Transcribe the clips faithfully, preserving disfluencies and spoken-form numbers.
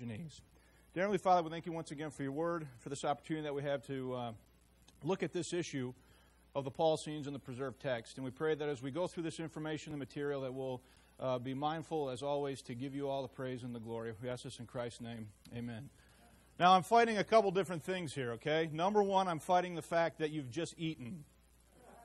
Janines. Dear Heavenly Father, we thank you once again for your word, for this opportunity that we have to uh, look at this issue of the Paulicians and the preserved text. And we pray that as we go through this information and material that we'll uh, be mindful, as always, to give you all the praise and the glory. We ask this in Christ's name. Amen. Now, I'm fighting a couple different things here, okay? Number one, I'm fighting the fact that you've just eaten.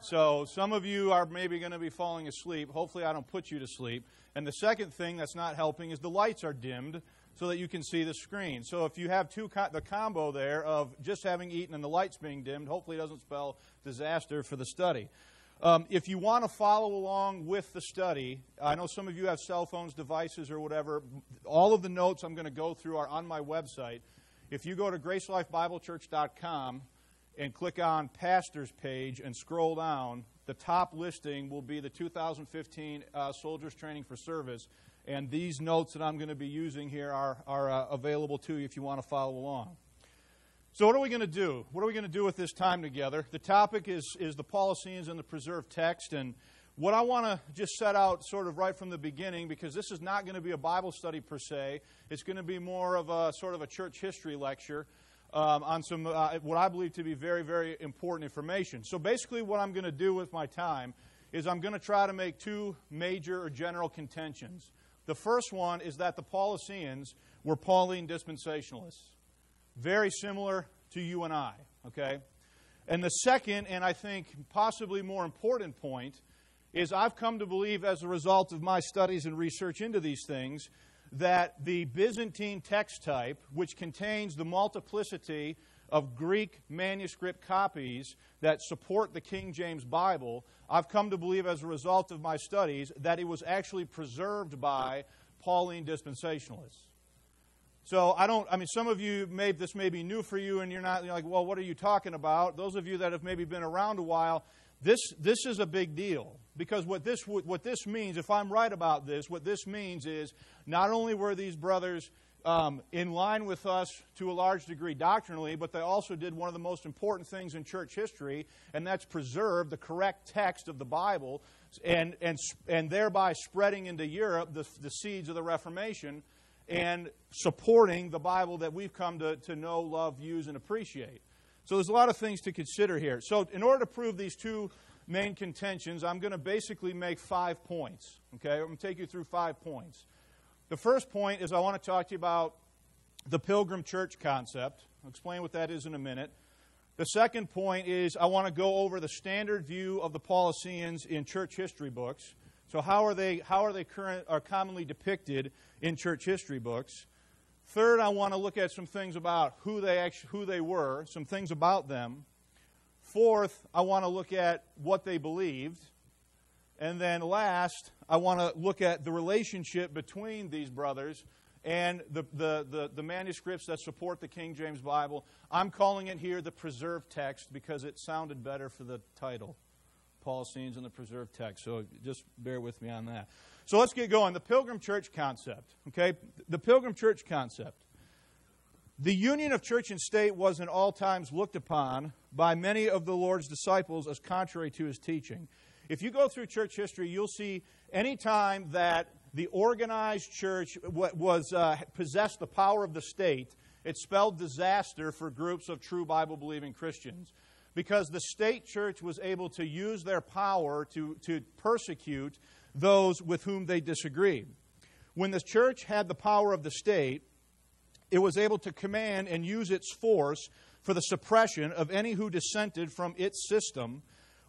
So some of you are maybe going to be falling asleep. Hopefully I don't put you to sleep. And the second thing that's not helping is the lights are dimmed so that you can see the screen. So if you have two co the combo there of just having eaten and the lights being dimmed, hopefully it doesn't spell disaster for the study. Um, if you want to follow along with the study, I know some of you have cell phones, devices, or whatever. All of the notes I'm going to go through are on my website. If you go to grace life bible church dot com and click on Pastor's page and scroll down, the top listing will be the two thousand fifteen uh, Soldiers Training for Service. And these notes that I'm going to be using here are, are uh, available to you if you want to follow along. So what are we going to do? What are we going to do with this time together? The topic is, is the Paulicians and the preserved text. And what I want to just set out sort of right from the beginning, because this is not going to be a Bible study per se. It's going to be more of a sort of a church history lecture um, on some uh, what I believe to be very, very important information. So basically what I'm going to do with my time is I'm going to try to make two major or general contentions. The first one is that the Paulicians were Pauline dispensationalists, very similar to you and I, okay? And the second, and I think possibly more important point, is I've come to believe as a result of my studies and research into these things that the Byzantine text type, which contains the multiplicity of Greek manuscript copies that support the King James Bible, I've come to believe as a result of my studies that it was actually preserved by Pauline dispensationalists. So I don't, I mean, some of you, may, this may be new for you and you're not, you're like, well, what are you talking about? Those of you that have maybe been around a while, this, this is a big deal, because what this, what this means, if I'm right about this, what this means is not only were these brothers Um, in line with us to a large degree doctrinally, but they also did one of the most important things in church history, and that's preserve the correct text of the Bible and, and, and thereby spreading into Europe the, the seeds of the Reformation and supporting the Bible that we've come to, to know, love, use, and appreciate. So there's a lot of things to consider here. So in order to prove these two main contentions, I'm going to basically make five points. Okay, I'm going to take you through five points. The first point is I want to talk to you about the pilgrim church concept. I'll explain what that is in a minute. The second point is I want to go over the standard view of the Paulicians in church history books. So how are they, how are they current, are commonly depicted in church history books? Third, I want to look at some things about who they, actually, who they were, some things about them. Fourth, I want to look at what they believed. And then last, I want to look at the relationship between these brothers and the, the, the, the manuscripts that support the King James Bible. I'm calling it here the preserved text because it sounded better for the title, Paulicians and the preserved text. So just bear with me on that. So let's get going. The pilgrim church concept, okay? The pilgrim church concept. The union of church and state was in all times looked upon by many of the Lord's disciples as contrary to his teaching. If you go through church history, you'll see any time that the organized church was uh, possessed the power of the state, it spelled disaster for groups of true Bible-believing Christians, because the state church was able to use their power to, to persecute those with whom they disagreed. When the church had the power of the state, it was able to command and use its force for the suppression of any who dissented from its system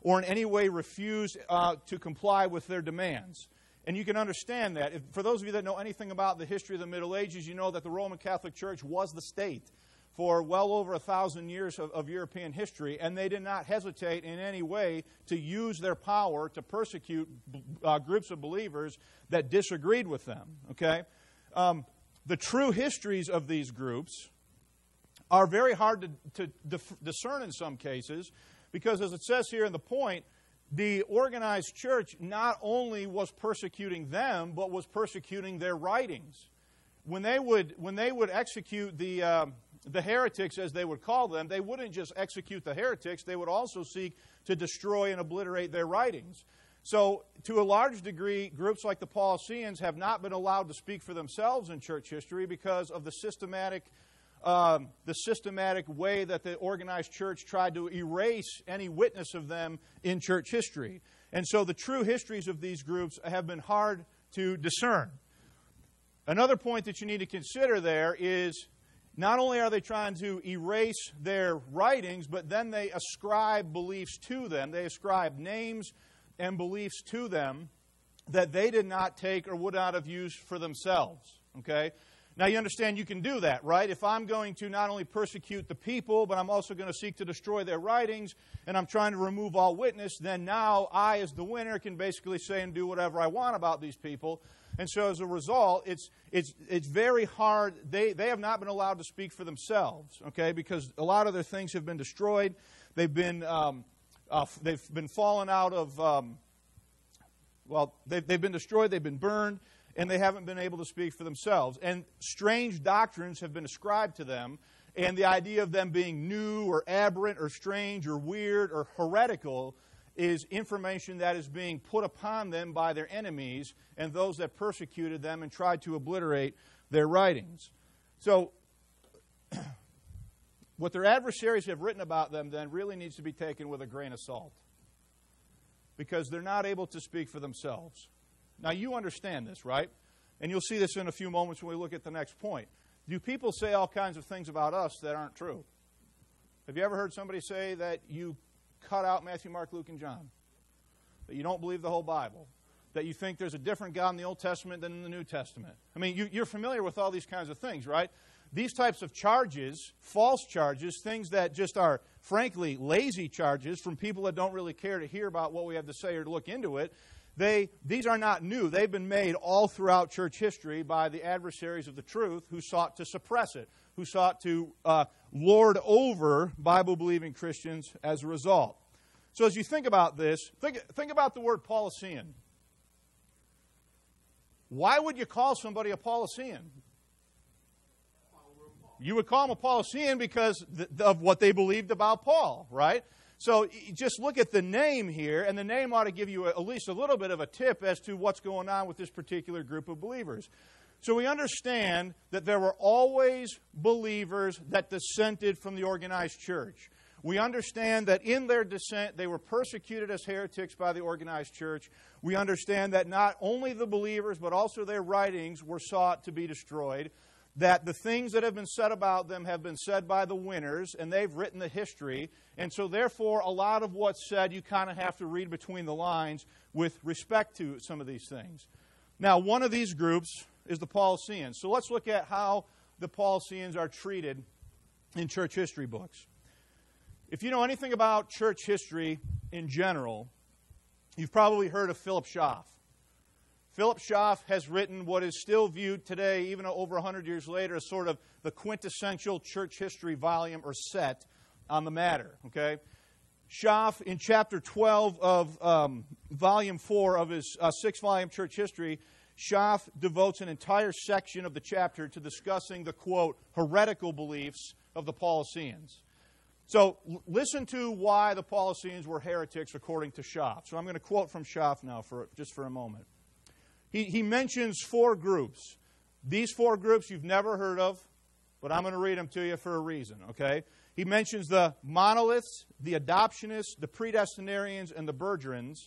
or in any way refuse uh, to comply with their demands. And you can understand that. If, for those of you that know anything about the history of the Middle Ages, you know that the Roman Catholic Church was the state for well over a thousand years of, of European history, and they did not hesitate in any way to use their power to persecute uh, groups of believers that disagreed with them. Okay? Um, the true histories of these groups are very hard to, to discern in some cases, because as it says here in the point, the organized church not only was persecuting them, but was persecuting their writings. When they would, when they would execute the, uh, the heretics, as they would call them, they wouldn't just execute the heretics. They would also seek to destroy and obliterate their writings. So to a large degree, groups like the Paulicians have not been allowed to speak for themselves in church history because of the systematic, um, the systematic way that the organized church tried to erase any witness of them in church history. And so the true histories of these groups have been hard to discern. Another point that you need to consider there is not only are they trying to erase their writings, but then they ascribe beliefs to them. They ascribe names and beliefs to them that they did not take or would not have used for themselves. Okay? Now you understand you can do that, right? If I'm going to not only persecute the people, but I'm also going to seek to destroy their writings, and I'm trying to remove all witness, then now I, as the winner, can basically say and do whatever I want about these people. And so as a result, it's, it's, it's very hard. They, they have not been allowed to speak for themselves, okay, because a lot of their things have been destroyed. They've been, um, uh, they've been fallen out of, um, well, they've, they've been destroyed, they've been burned, and they haven't been able to speak for themselves. And strange doctrines have been ascribed to them, and the idea of them being new or aberrant or strange or weird or heretical is information that is being put upon them by their enemies and those that persecuted them and tried to obliterate their writings. So what their adversaries have written about them then really needs to be taken with a grain of salt, because they're not able to speak for themselves. Now you understand this, right? And you'll see this in a few moments when we look at the next point. Do people say all kinds of things about us that aren't true? Have you ever heard somebody say that you cut out Matthew, Mark, Luke, and John, that you don't believe the whole Bible, that you think there's a different God in the Old Testament than in the New Testament? I mean, you, you're familiar with all these kinds of things, right? These types of charges, false charges, things that just are, frankly, lazy charges from people that don't really care to hear about what we have to say or to look into it, they, these are not new. They've been made all throughout church history by the adversaries of the truth who sought to suppress it, who sought to uh, lord over Bible-believing Christians as a result. So as you think about this, think, think about the word Paulician. Why would you call somebody a Paulician? You would call them a Paulician because of what they believed about Paul, right? So just look at the name here, and the name ought to give you at least a little bit of a tip as to what's going on with this particular group of believers. So we understand that there were always believers that dissented from the organized church. We understand that in their dissent, they were persecuted as heretics by the organized church. We understand that not only the believers, but also their writings were sought to be destroyed, that the things that have been said about them have been said by the winners, and they've written the history. And so, therefore, a lot of what's said, you kind of have to read between the lines with respect to some of these things. Now, one of these groups is the Paulicians. So let's look at how the Paulicians are treated in church history books. If you know anything about church history in general, you've probably heard of Philip Schaff. Philip Schaff has written what is still viewed today, even over one hundred years later, as sort of the quintessential church history volume or set on the matter. Okay, Schaff, in chapter twelve of um, volume four of his uh, six-volume church history, Schaff devotes an entire section of the chapter to discussing the, quote, heretical beliefs of the Paulicians. So listen to why the Paulicians were heretics according to Schaff. So I'm going to quote from Schaff now for just for a moment. He, he mentions four groups. These four groups you've never heard of, but I'm going to read them to you for a reason, okay? He mentions the monoliths, the adoptionists, the predestinarians, and the Bergerans,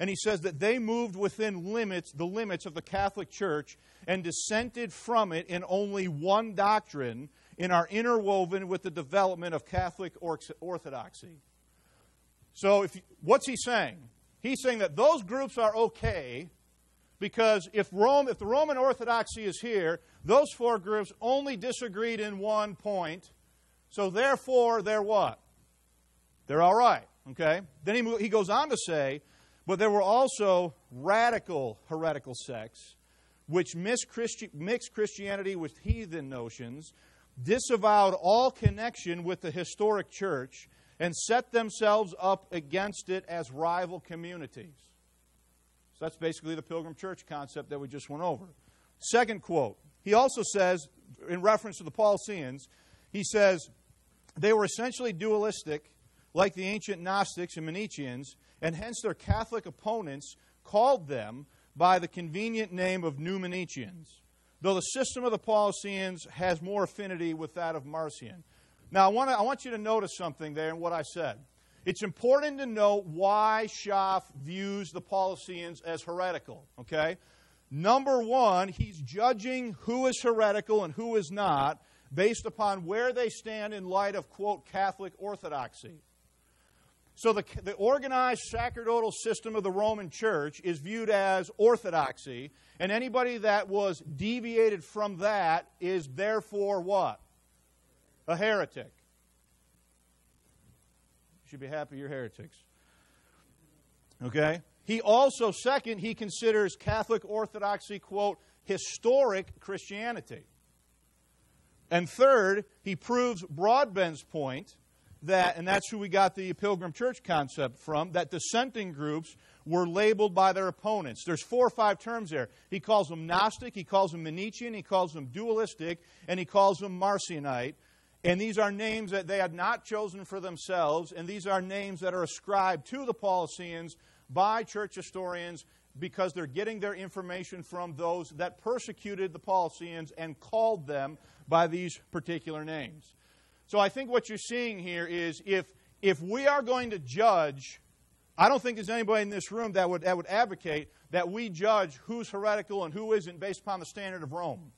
and he says that they moved within limits, the limits of the Catholic Church and dissented from it in only one doctrine and are interwoven with the development of Catholic orthodoxy. So if, what's he saying? He's saying that those groups are okay, because if Rome, if the Roman Orthodoxy is here, those four groups only disagreed in one point, so therefore they're what? They're all right, okay? Then he, he goes on to say, but there were also radical heretical sects which mixed Christi- mixed Christianity with heathen notions, disavowed all connection with the historic church, and set themselves up against it as rival communities. That's basically the Pilgrim Church concept that we just went over. Second quote. He also says, in reference to the Paulicians, he says, they were essentially dualistic, like the ancient Gnostics and Manicheans, and hence their Catholic opponents called them by the convenient name of New Manicheans, though the system of the Paulicians has more affinity with that of Marcion. Now, I want, to, I want you to notice something there in what I said. It's important to know why Schaff views the Paulicians as heretical, okay? Number one, he's judging who is heretical and who is not based upon where they stand in light of, quote, Catholic orthodoxy. So the, the organized sacerdotal system of the Roman Church is viewed as orthodoxy, and anybody that was deviated from that is therefore what? A heretic. You should be happy you're heretics. Okay? He also, second, he considers Catholic orthodoxy, quote, historic Christianity. And third, he proves Broadbent's point that, and that's who we got the Pilgrim Church concept from, that dissenting groups were labeled by their opponents. There's four or five terms there. He calls them Gnostic, he calls them Manichean, he calls them dualistic, and he calls them Marcionite. And these are names that they had not chosen for themselves, and these are names that are ascribed to the Paulicians by church historians because they're getting their information from those that persecuted the Paulicians and called them by these particular names. So I think what you're seeing here is if, if we are going to judge, I don't think there's anybody in this room that would, that would advocate that we judge who's heretical and who isn't based upon the standard of Rome.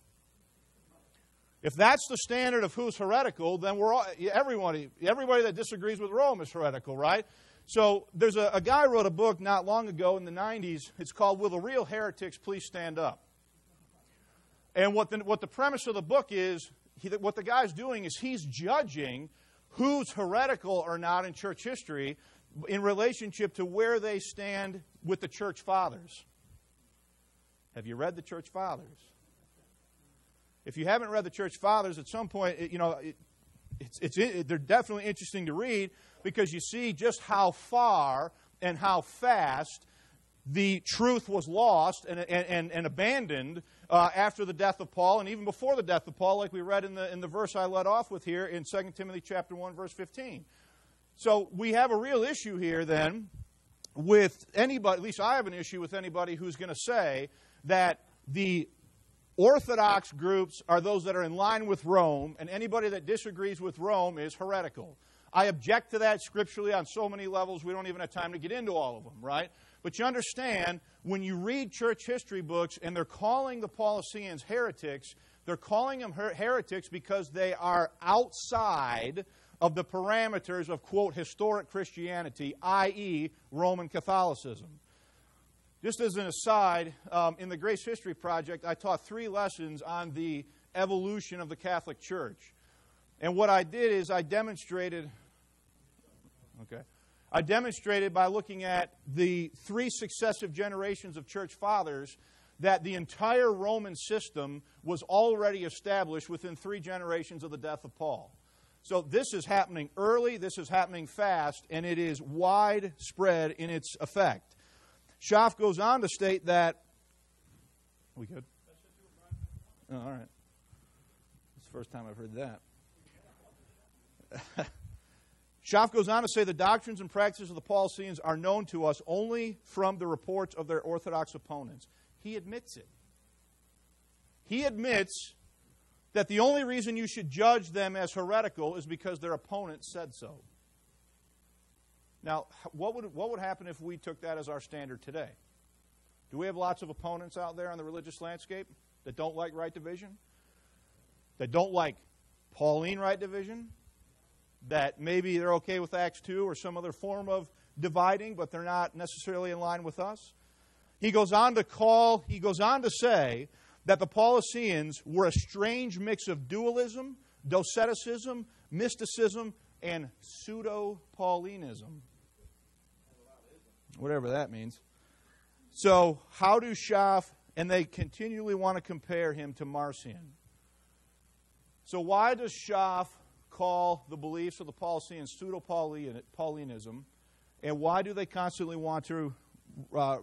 If that's the standard of who's heretical, then we're all, everybody, everybody that disagrees with Rome is heretical, right? So there's a, a guy wrote a book not long ago in the nineties. It's called Will the Real Heretics Please Stand Up? And what the, what the premise of the book is, he, what the guy's doing is he's judging who's heretical or not in church history in relationship to where they stand with the church fathers. Have you read the church fathers? If you haven't read the church fathers, at some point, it, you know, it, it's, it's, it, they're definitely interesting to read, because you see just how far and how fast the truth was lost and, and, and abandoned uh, after the death of Paul, and even before the death of Paul, like we read in the, in the verse I led off with here in Second Timothy chapter one, verse fifteen. So we have a real issue here then with anybody, at least I have an issue with anybody who's going to say that the Orthodox groups are those that are in line with Rome, and anybody that disagrees with Rome is heretical. I object to that scripturally on so many levels, we don't even have time to get into all of them, right? But you understand, when you read church history books and they're calling the Paulicians heretics, they're calling them her heretics because they are outside of the parameters of, quote, historic Christianity, that is. Roman Catholicism. Just as an aside, um, in the Grace History Project, I taught three lessons on the evolution of the Catholic Church. And what I did is I demonstrated... Okay. I demonstrated by looking at the three successive generations of church fathers that the entire Roman system was already established within three generations of the death of Paul. So this is happening early, this is happening fast, and it is widespread in its effect. Schaff goes on to state that... Are we good? Oh, all right. It's the first time I've heard that. Schaff goes on to say the doctrines and practices of the Paulicians are known to us only from the reports of their Orthodox opponents. He admits it. He admits that the only reason you should judge them as heretical is because their opponent said so. Now, what would, what would happen if we took that as our standard today? Do we have lots of opponents out there on the religious landscape that don't like right division? That don't like Pauline right division? That maybe they're okay with Acts two or some other form of dividing, but they're not necessarily in line with us? He goes on to call, he goes on to say that the Paulicians were a strange mix of dualism, doceticism, mysticism, and pseudo-Paulinism. Whatever that means. So how do Schaff, and they continually want to compare him to Marcion. So why does Schaff call the beliefs of the Paulicians pseudo-Paulinism, and why do they constantly want to uh,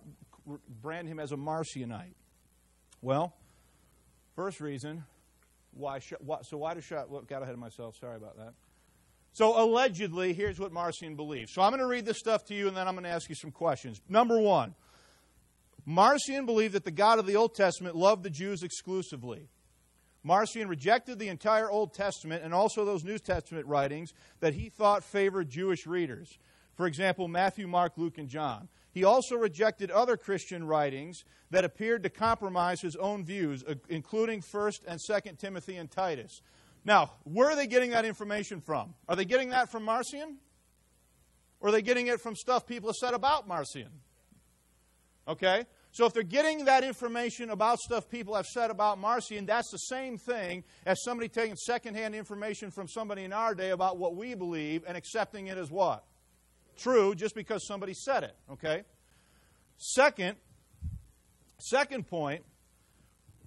brand him as a Marcionite? Well, first reason, why? why so why does Schaff? Well, got ahead of myself. Sorry about that. So allegedly, here's what Marcion believes. So I'm going to read this stuff to you, and then I'm going to ask you some questions. Number one, Marcion believed that the God of the Old Testament loved the Jews exclusively. Marcion rejected the entire Old Testament and also those New Testament writings that he thought favored Jewish readers. For example, Matthew, Mark, Luke, and John. He also rejected other Christian writings that appeared to compromise his own views, including First and Second Timothy and Titus. Now, where are they getting that information from? Are they getting that from Marcion? Or are they getting it from stuff people have said about Marcion? Okay? So if they're getting that information about stuff people have said about Marcion, that's the same thing as somebody taking secondhand information from somebody in our day about what we believe and accepting it as what? True, just because somebody said it. Okay? Second, second point,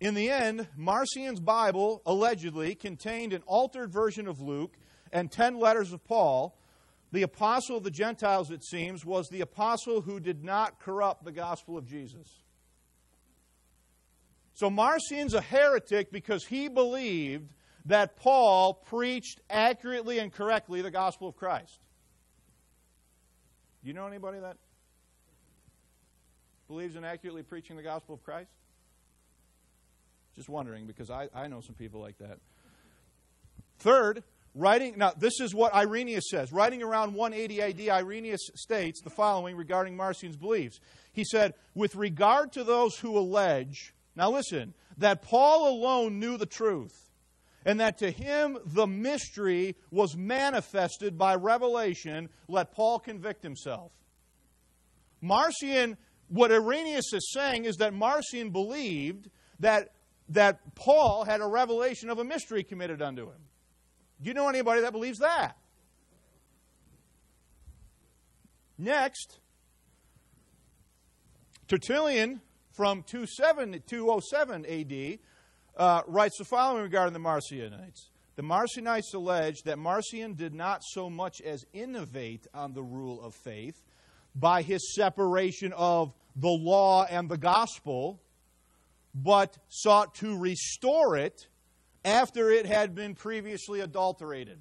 in the end, Marcion's Bible allegedly contained an altered version of Luke and ten letters of Paul. The apostle of the Gentiles, it seems, was the apostle who did not corrupt the gospel of Jesus. So Marcion's a heretic because he believed that Paul preached accurately and correctly the gospel of Christ. Do you know anybody that believes in accurately preaching the gospel of Christ? Just wondering, because I, I know some people like that. Third, Writing, now, this is what Irenaeus says. Writing around one eighty A D, Irenaeus states the following regarding Marcion's beliefs. He said, with regard to those who allege, now listen, that Paul alone knew the truth, and that to him the mystery was manifested by revelation, let Paul convict himself. Marcion, what Irenaeus is saying is that Marcion believed that, that Paul had a revelation of a mystery committed unto him. Do you know anybody that believes that? Next, Tertullian from two oh seven A D uh, writes the following regarding the Marcionites. The Marcionites allege that Marcion did not so much as innovate on the rule of faith by his separation of the law and the gospel, but sought to restore it after it had been previously adulterated.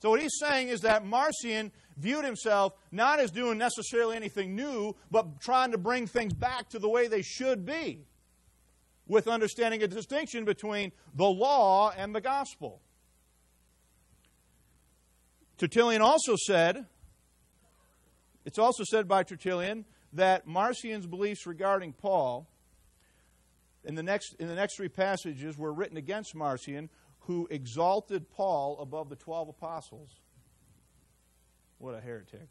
So what he's saying is that Marcion viewed himself not as doing necessarily anything new, but trying to bring things back to the way they should be, with understanding a distinction between the law and the gospel. Tertullian also said, it's also said by Tertullian, that Marcion's beliefs regarding Paul In the, next, in the next three passages were written against Marcion, who exalted Paul above the twelve apostles. What a heretic.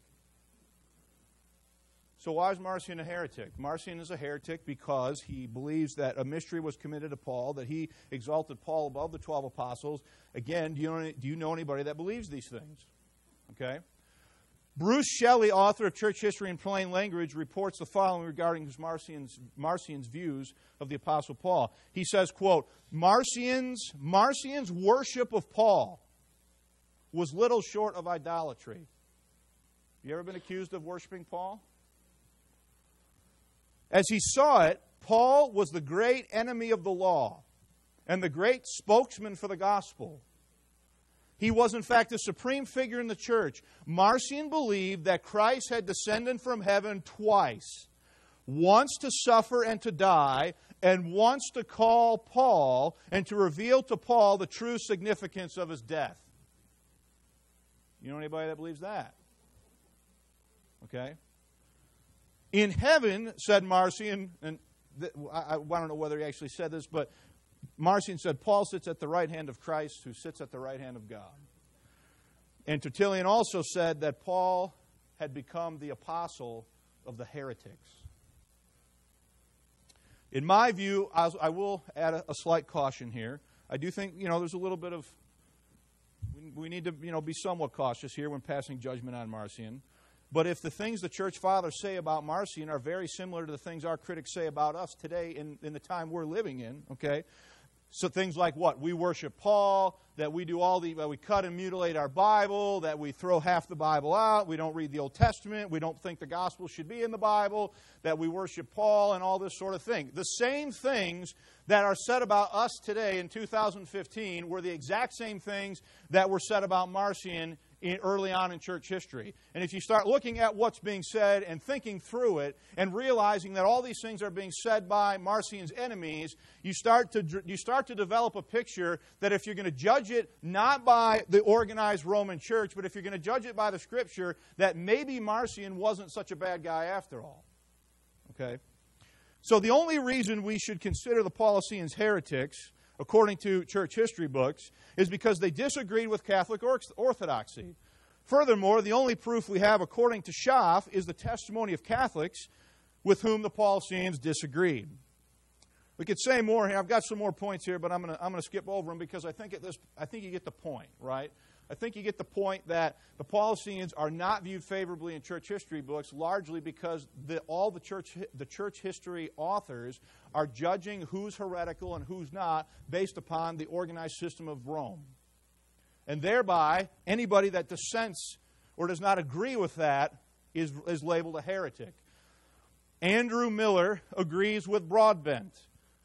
So why is Marcion a heretic? Marcion is a heretic because he believes that a mystery was committed to Paul, that he exalted Paul above the twelve apostles. Again, do you know, do you know anybody that believes these things? Okay? Bruce Shelley, author of Church History in Plain Language, reports the following regarding Marcion's, Marcion's views of the Apostle Paul. He says, quote, Marcion's, Marcion's worship of Paul was little short of idolatry. You ever been accused of worshiping Paul? As he saw it, Paul was the great enemy of the law and the great spokesman for the gospel. He was, in fact, a supreme figure in the church. Marcion believed that Christ had descended from heaven twice, once to suffer and to die, and once to call Paul and to reveal to Paul the true significance of his death. You know anybody that believes that? Okay? In heaven, said Marcion, and I don't know whether he actually said this, but Marcion said, Paul sits at the right hand of Christ, who sits at the right hand of God. And Tertullian also said that Paul had become the apostle of the heretics. In my view, I will add a slight caution here. I do think, you know, there's a little bit of, we need to, you know, be somewhat cautious here when passing judgment on Marcion. But if the things the church fathers say about Marcion are very similar to the things our critics say about us today in, in the time we're living in, okay, So things like what? We worship Paul, that we do all the, we cut and mutilate our Bible, that we throw half the Bible out, we don't read the Old Testament, we don't think the gospel should be in the Bible, that we worship Paul, and all this sort of thing. The same things that are said about us today in two thousand fifteen were the exact same things that were said about Marcion in, early on in church history. And if you start looking at what's being said and thinking through it and realizing that all these things are being said by Marcion's enemies, you start to, you start to develop a picture that if you're going to judge it not by the organized Roman church, but if you're going to judge it by the Scripture, that maybe Marcion wasn't such a bad guy after all. Okay? So the only reason we should consider the Paulicians heretics, according to church history books, is because they disagreed with Catholic orthodoxy. Furthermore, the only proof we have, according to Schaff, is the testimony of Catholics with whom the Paulicians disagreed. We could say more here. I've got some more points here, but I'm going to I'm going to skip over them because I think at this I think you get the point, right? I think you get the point that the Paulicians are not viewed favorably in church history books, largely because the, all the church, the church history authors are judging who's heretical and who's not based upon the organized system of Rome. And thereby, anybody that dissents or does not agree with that is, is labeled a heretic. Andrew Miller agrees with Broadbent.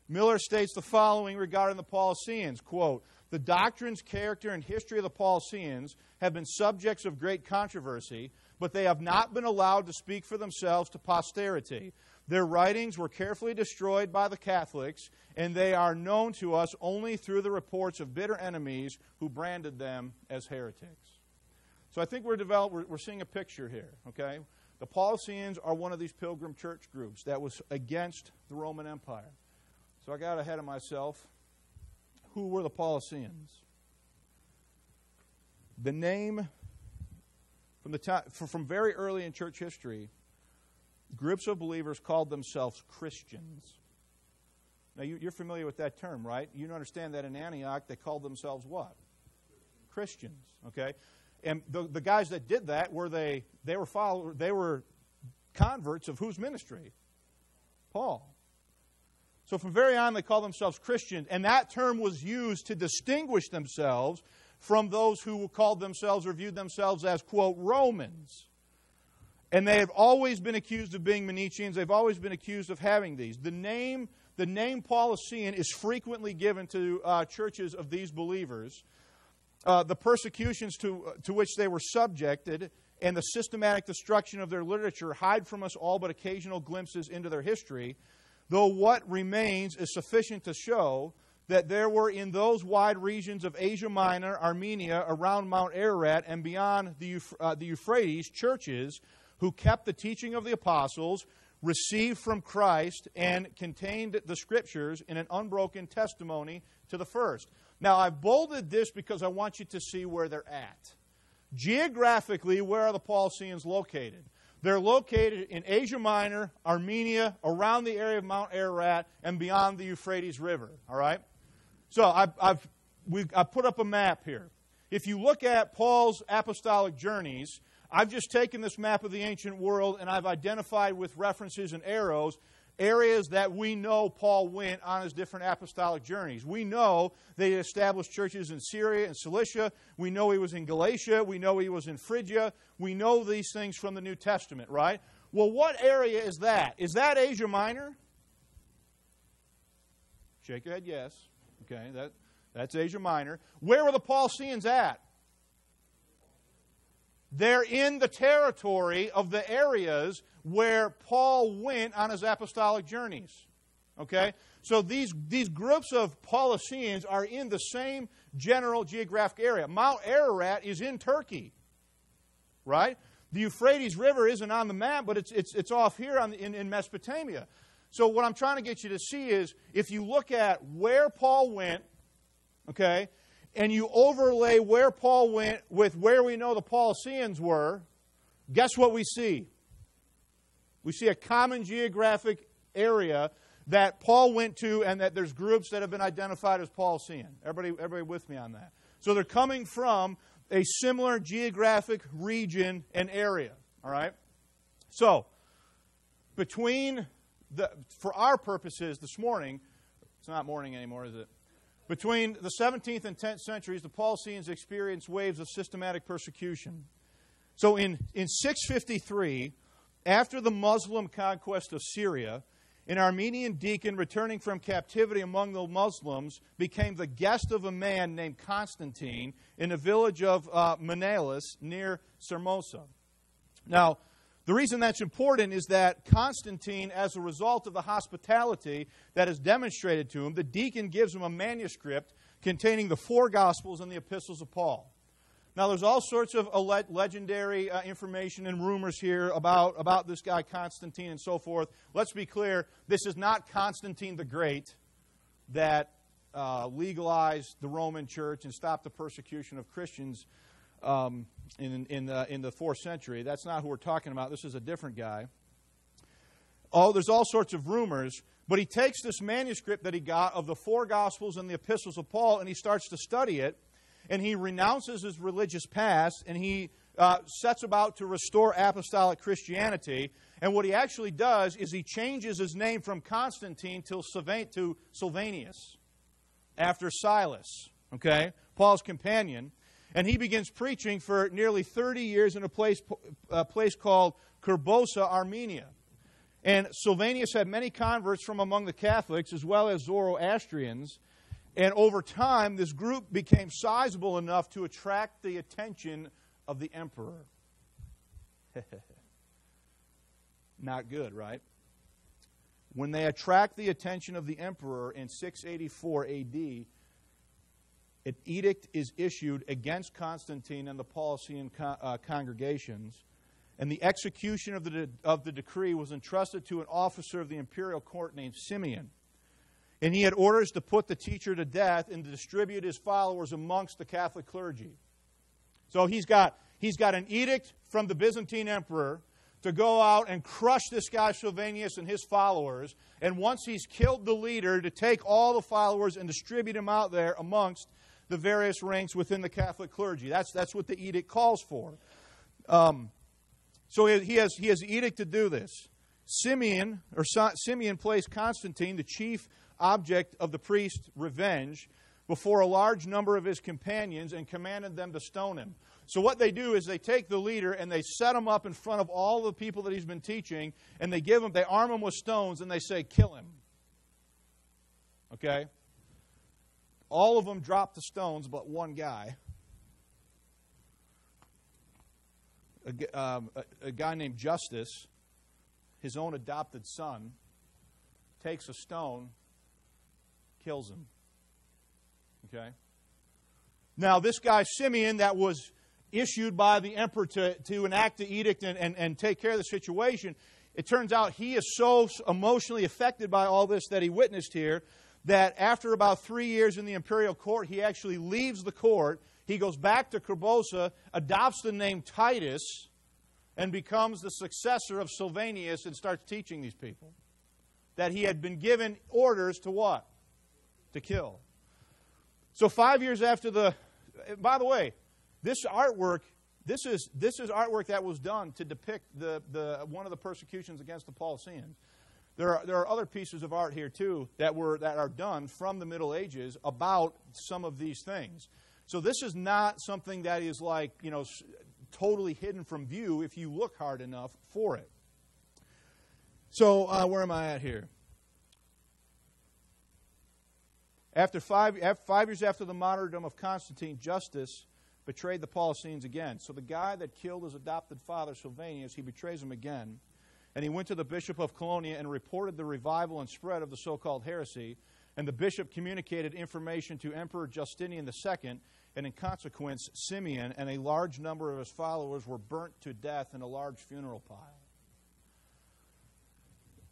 Miller states the following regarding the Paulicians, quote, "The doctrines, character, and history of the Paulicians have been subjects of great controversy, but they have not been allowed to speak for themselves to posterity. Their writings were carefully destroyed by the Catholics, and they are known to us only through the reports of bitter enemies who branded them as heretics." So I think we're, develop, we're, we're seeing a picture here, okay? The Paulicians are one of these pilgrim church groups that was against the Roman Empire. So I got ahead of myself. Who were the Paulicians? The name from the time, from very early in church history, groups of believers called themselves Christians. Now you, you're familiar with that term, right? You understand that in Antioch they called themselves what? Christians. Okay, and the, the guys that did that were they they were followers, they were converts of whose ministry? Paul. So from very on, they call themselves Christians, and that term was used to distinguish themselves from those who called themselves or viewed themselves as, quote, Romans. And they have always been accused of being Manicheans. They've always been accused of having these. The name, the name Paulician is frequently given to uh, churches of these believers. Uh, the persecutions to, to which they were subjected and the systematic destruction of their literature hide from us all but occasional glimpses into their history, though what remains is sufficient to show that there were in those wide regions of Asia Minor, Armenia, around Mount Ararat, and beyond the, Euph uh, the Euphrates, churches who kept the teaching of the apostles, received from Christ, and contained the Scriptures in an unbroken testimony to the first. Now, I've bolded this because I want you to see where they're at. Geographically, where are the Paulicians located? They're located in Asia Minor, Armenia, around the area of Mount Ararat, and beyond the Euphrates River. All right? So I've, I've, we've, I've put up a map here. If you look at Paul's apostolic journeys, I've just taken this map of the ancient world and I've identified with references and arrows areas that we know Paul went on his different apostolic journeys. We know they established churches in Syria and Cilicia. We know he was in Galatia. We know he was in Phrygia. We know these things from the New Testament, right? Well, what area is that? Is that Asia Minor? Shake your head, yes. Okay, that, that's Asia Minor. Where were the Paulicians at? They're in the territory of the areas where Paul went on his apostolic journeys. Okay? So these, these groups of Paulicians are in the same general geographic area. Mount Ararat is in Turkey. Right? The Euphrates River isn't on the map, but it's, it's, it's off here on the, in, in Mesopotamia. So what I'm trying to get you to see is, if you look at where Paul went, okay, and you overlay where Paul went with where we know the Paulicians were, guess what we see? We see a common geographic area that Paul went to, and that there's groups that have been identified as Paulician. Everybody, everybody with me on that? So they're coming from a similar geographic region and area. All right? So between the, for our purposes this morning, it's not morning anymore, is it? Between the seventeenth and tenth centuries, the Paulicians experienced waves of systematic persecution. So in, in six fifty-three, after the Muslim conquest of Syria, an Armenian deacon returning from captivity among the Muslims became the guest of a man named Constantine in the village of uh, Menalus near Sarmosa. Now, the reason that's important is that Constantine, as a result of the hospitality that is demonstrated to him, the deacon gives him a manuscript containing the four Gospels and the epistles of Paul. Now, there's all sorts of legendary uh, information and rumors here about, about this guy Constantine and so forth. Let's be clear, this is not Constantine the Great that uh, legalized the Roman Church and stopped the persecution of Christians Um, in, in, the, in the fourth century. That's not who we're talking about. This is a different guy. Oh, there's all sorts of rumors, but he takes this manuscript that he got of the four Gospels and the epistles of Paul, and he starts to study it, and he renounces his religious past, and he uh, sets about to restore apostolic Christianity. And what he actually does is he changes his name from Constantine to Sylvanius, after Silas, okay, Paul's companion. And he begins preaching for nearly thirty years in a place, a place called Corbosa, Armenia. And Sylvanius had many converts from among the Catholics as well as Zoroastrians. And over time, this group became sizable enough to attract the attention of the emperor. Not good, right? When they attract the attention of the emperor in six eighty-four A D, an edict is issued against Constantine and the Paulician con uh, congregations, and the execution of the, de of the decree was entrusted to an officer of the imperial court named Simeon. And he had orders to put the teacher to death and to distribute his followers amongst the Catholic clergy. So he's got, he's got an edict from the Byzantine emperor to go out and crush this guy Sylvanius and his followers, and once he's killed the leader, to take all the followers and distribute them out there amongst the various ranks within the Catholic clergy. That's, that's what the edict calls for. Um, so he has, he has the edict to do this. Simeon, or Simeon placed Constantine, the chief object of the priest's revenge, before a large number of his companions and commanded them to stone him. So what they do is they take the leader and they set him up in front of all the people that he's been teaching, and they give him, they arm him with stones, and they say, kill him. Okay? All of them dropped the stones, but one guy, a, um, a, a guy named Justus, his own adopted son, takes a stone, kills him. Okay? Now, this guy Simeon that was issued by the emperor to, to enact the edict and, and, and take care of the situation, it turns out he is so emotionally affected by all this that he witnessed here, that after about three years in the imperial court, he actually leaves the court. He goes back to Corbosa, adopts the name Titus, and becomes the successor of Sylvanius and starts teaching these people that he had been given orders to what? To kill. So five years after the... By the way, this artwork, this is, this is artwork that was done to depict the, the, one of the persecutions against the Paulicians. There are, there are other pieces of art here, too, that, were, that are done from the Middle Ages about some of these things. So this is not something that is, like, you know, totally hidden from view if you look hard enough for it. So uh, where am I at here? After five, after five years after the martyrdom of Constantine, Justus betrayed the Paulicians again. So the guy that killed his adopted father, Sylvanius, he betrays him again. And he went to the bishop of Colonia and reported the revival and spread of the so-called heresy. And the bishop communicated information to Emperor Justinian the Second, and in consequence, Simeon and a large number of his followers were burnt to death in a large funeral pile.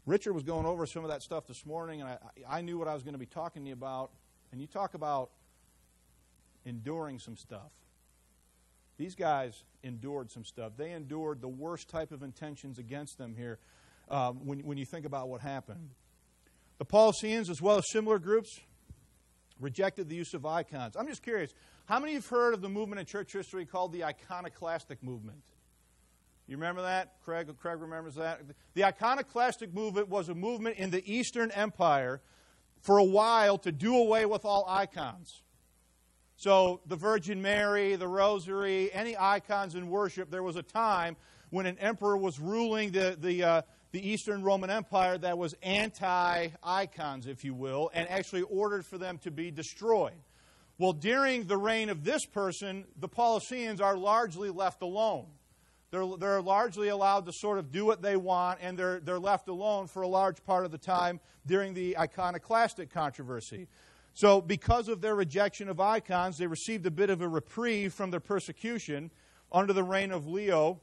Richard was going over some of that stuff this morning, and I, I knew what I was going to be talking to you about. And you talk about enduring some stuff. These guys endured some stuff. They endured the worst type of intentions against them here um, when, when you think about what happened. The Paulicians, as well as similar groups, rejected the use of icons. I'm just curious, how many of you have heard of the movement in church history called the iconoclastic movement? You remember that? Craig, Craig remembers that. The iconoclastic movement was a movement in the Eastern Empire for a while to do away with all icons. So the Virgin Mary, the Rosary, any icons in worship, there was a time when an emperor was ruling the, the, uh, the Eastern Roman Empire that was anti-icons, if you will, and actually ordered for them to be destroyed. Well, during the reign of this person, the Paulicians are largely left alone. They're, they're largely allowed to sort of do what they want, and they're, they're left alone for a large part of the time during the iconoclastic controversy. So because of their rejection of icons, they received a bit of a reprieve from their persecution under the reign of Leo,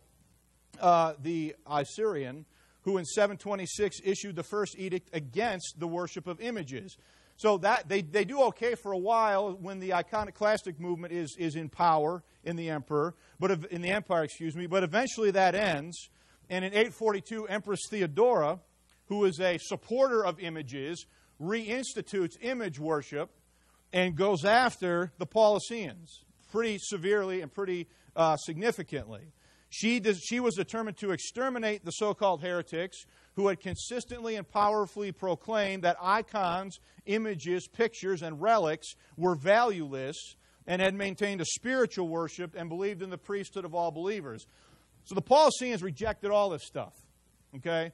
uh, the Isaurian, who in seven twenty-six issued the first edict against the worship of images. So that they, they do okay for a while when the iconoclastic movement is, is in power in the emperor, but of, in the empire, excuse me. But eventually that ends, and in eight forty-two, Empress Theodora, who is a supporter of images, reinstitutes image worship and goes after the Paulicians pretty severely and pretty uh, significantly. She, does, she was determined to exterminate the so-called heretics who had consistently and powerfully proclaimed that icons, images, pictures, and relics were valueless and had maintained a spiritual worship and believed in the priesthood of all believers. So the Paulicians rejected all this stuff, okay?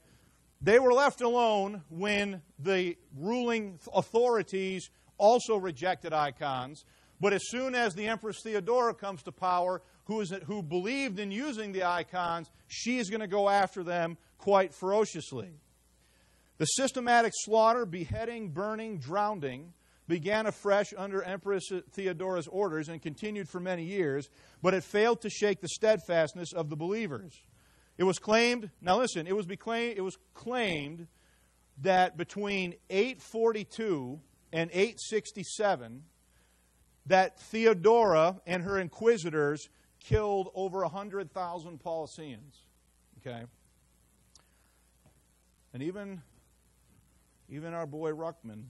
They were left alone when the ruling authorities also rejected icons. But as soon as the Empress Theodora comes to power, who, is, who believed in using the icons, she is going to go after them quite ferociously. The systematic slaughter, beheading, burning, drowning began afresh under Empress Theodora's orders and continued for many years, but it failed to shake the steadfastness of the believers. It was claimed, now listen, it was, beclaimed, it was claimed that between eight forty-two and eight sixty-seven that Theodora and her inquisitors killed over one hundred thousand Paulicians. Okay? And even, even our boy Ruckman,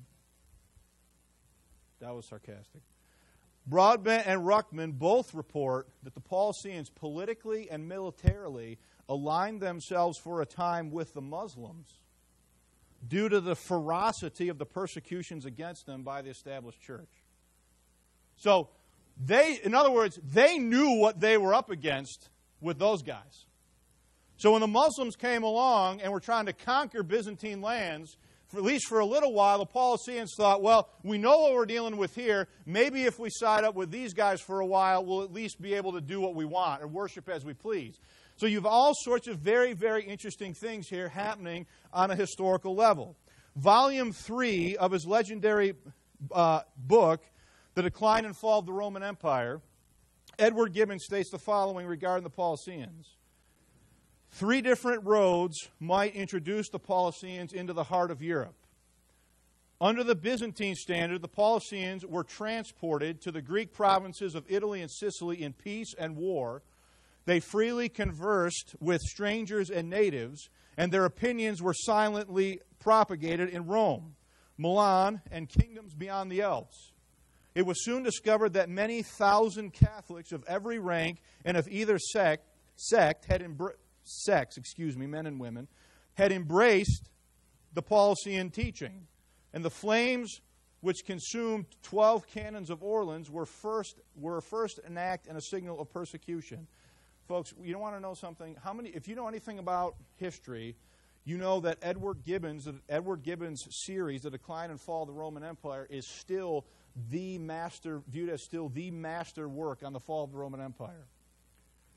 that was sarcastic. Broadbent and Ruckman both report that the Paulicians politically and militarily aligned themselves for a time with the Muslims due to the ferocity of the persecutions against them by the established church. So they, in other words, they knew what they were up against with those guys. So when the Muslims came along and were trying to conquer Byzantine lands, for at least for a little while, the Paulicians thought, well, we know what we're dealing with here. Maybe if we side up with these guys for a while, we'll at least be able to do what we want and worship as we please. So you've all sorts of very, very interesting things here happening on a historical level. Volume three of his legendary uh, book, The Decline and Fall of the Roman Empire, Edward Gibbon states the following regarding the Paulicians. Three different roads might introduce the Paulicians into the heart of Europe. Under the Byzantine standard, the Paulicians were transported to the Greek provinces of Italy and Sicily in peace and war. They freely conversed with strangers and natives, and their opinions were silently propagated in Rome, Milan, and kingdoms beyond the Alps. It was soon discovered that many thousand Catholics of every rank and of either sect, sect had embraced Sex, excuse me, men and women, had embraced the Paulician teaching, and the flames which consumed twelve canons of Orleans were first were first an act and a signal of persecution. Folks, you don't want to know something? How many? If you know anything about history, you know that Edward Gibbon's Edward Gibbon's series, The Decline and Fall of the Roman Empire, is still the master viewed as still the master work on the fall of the Roman Empire.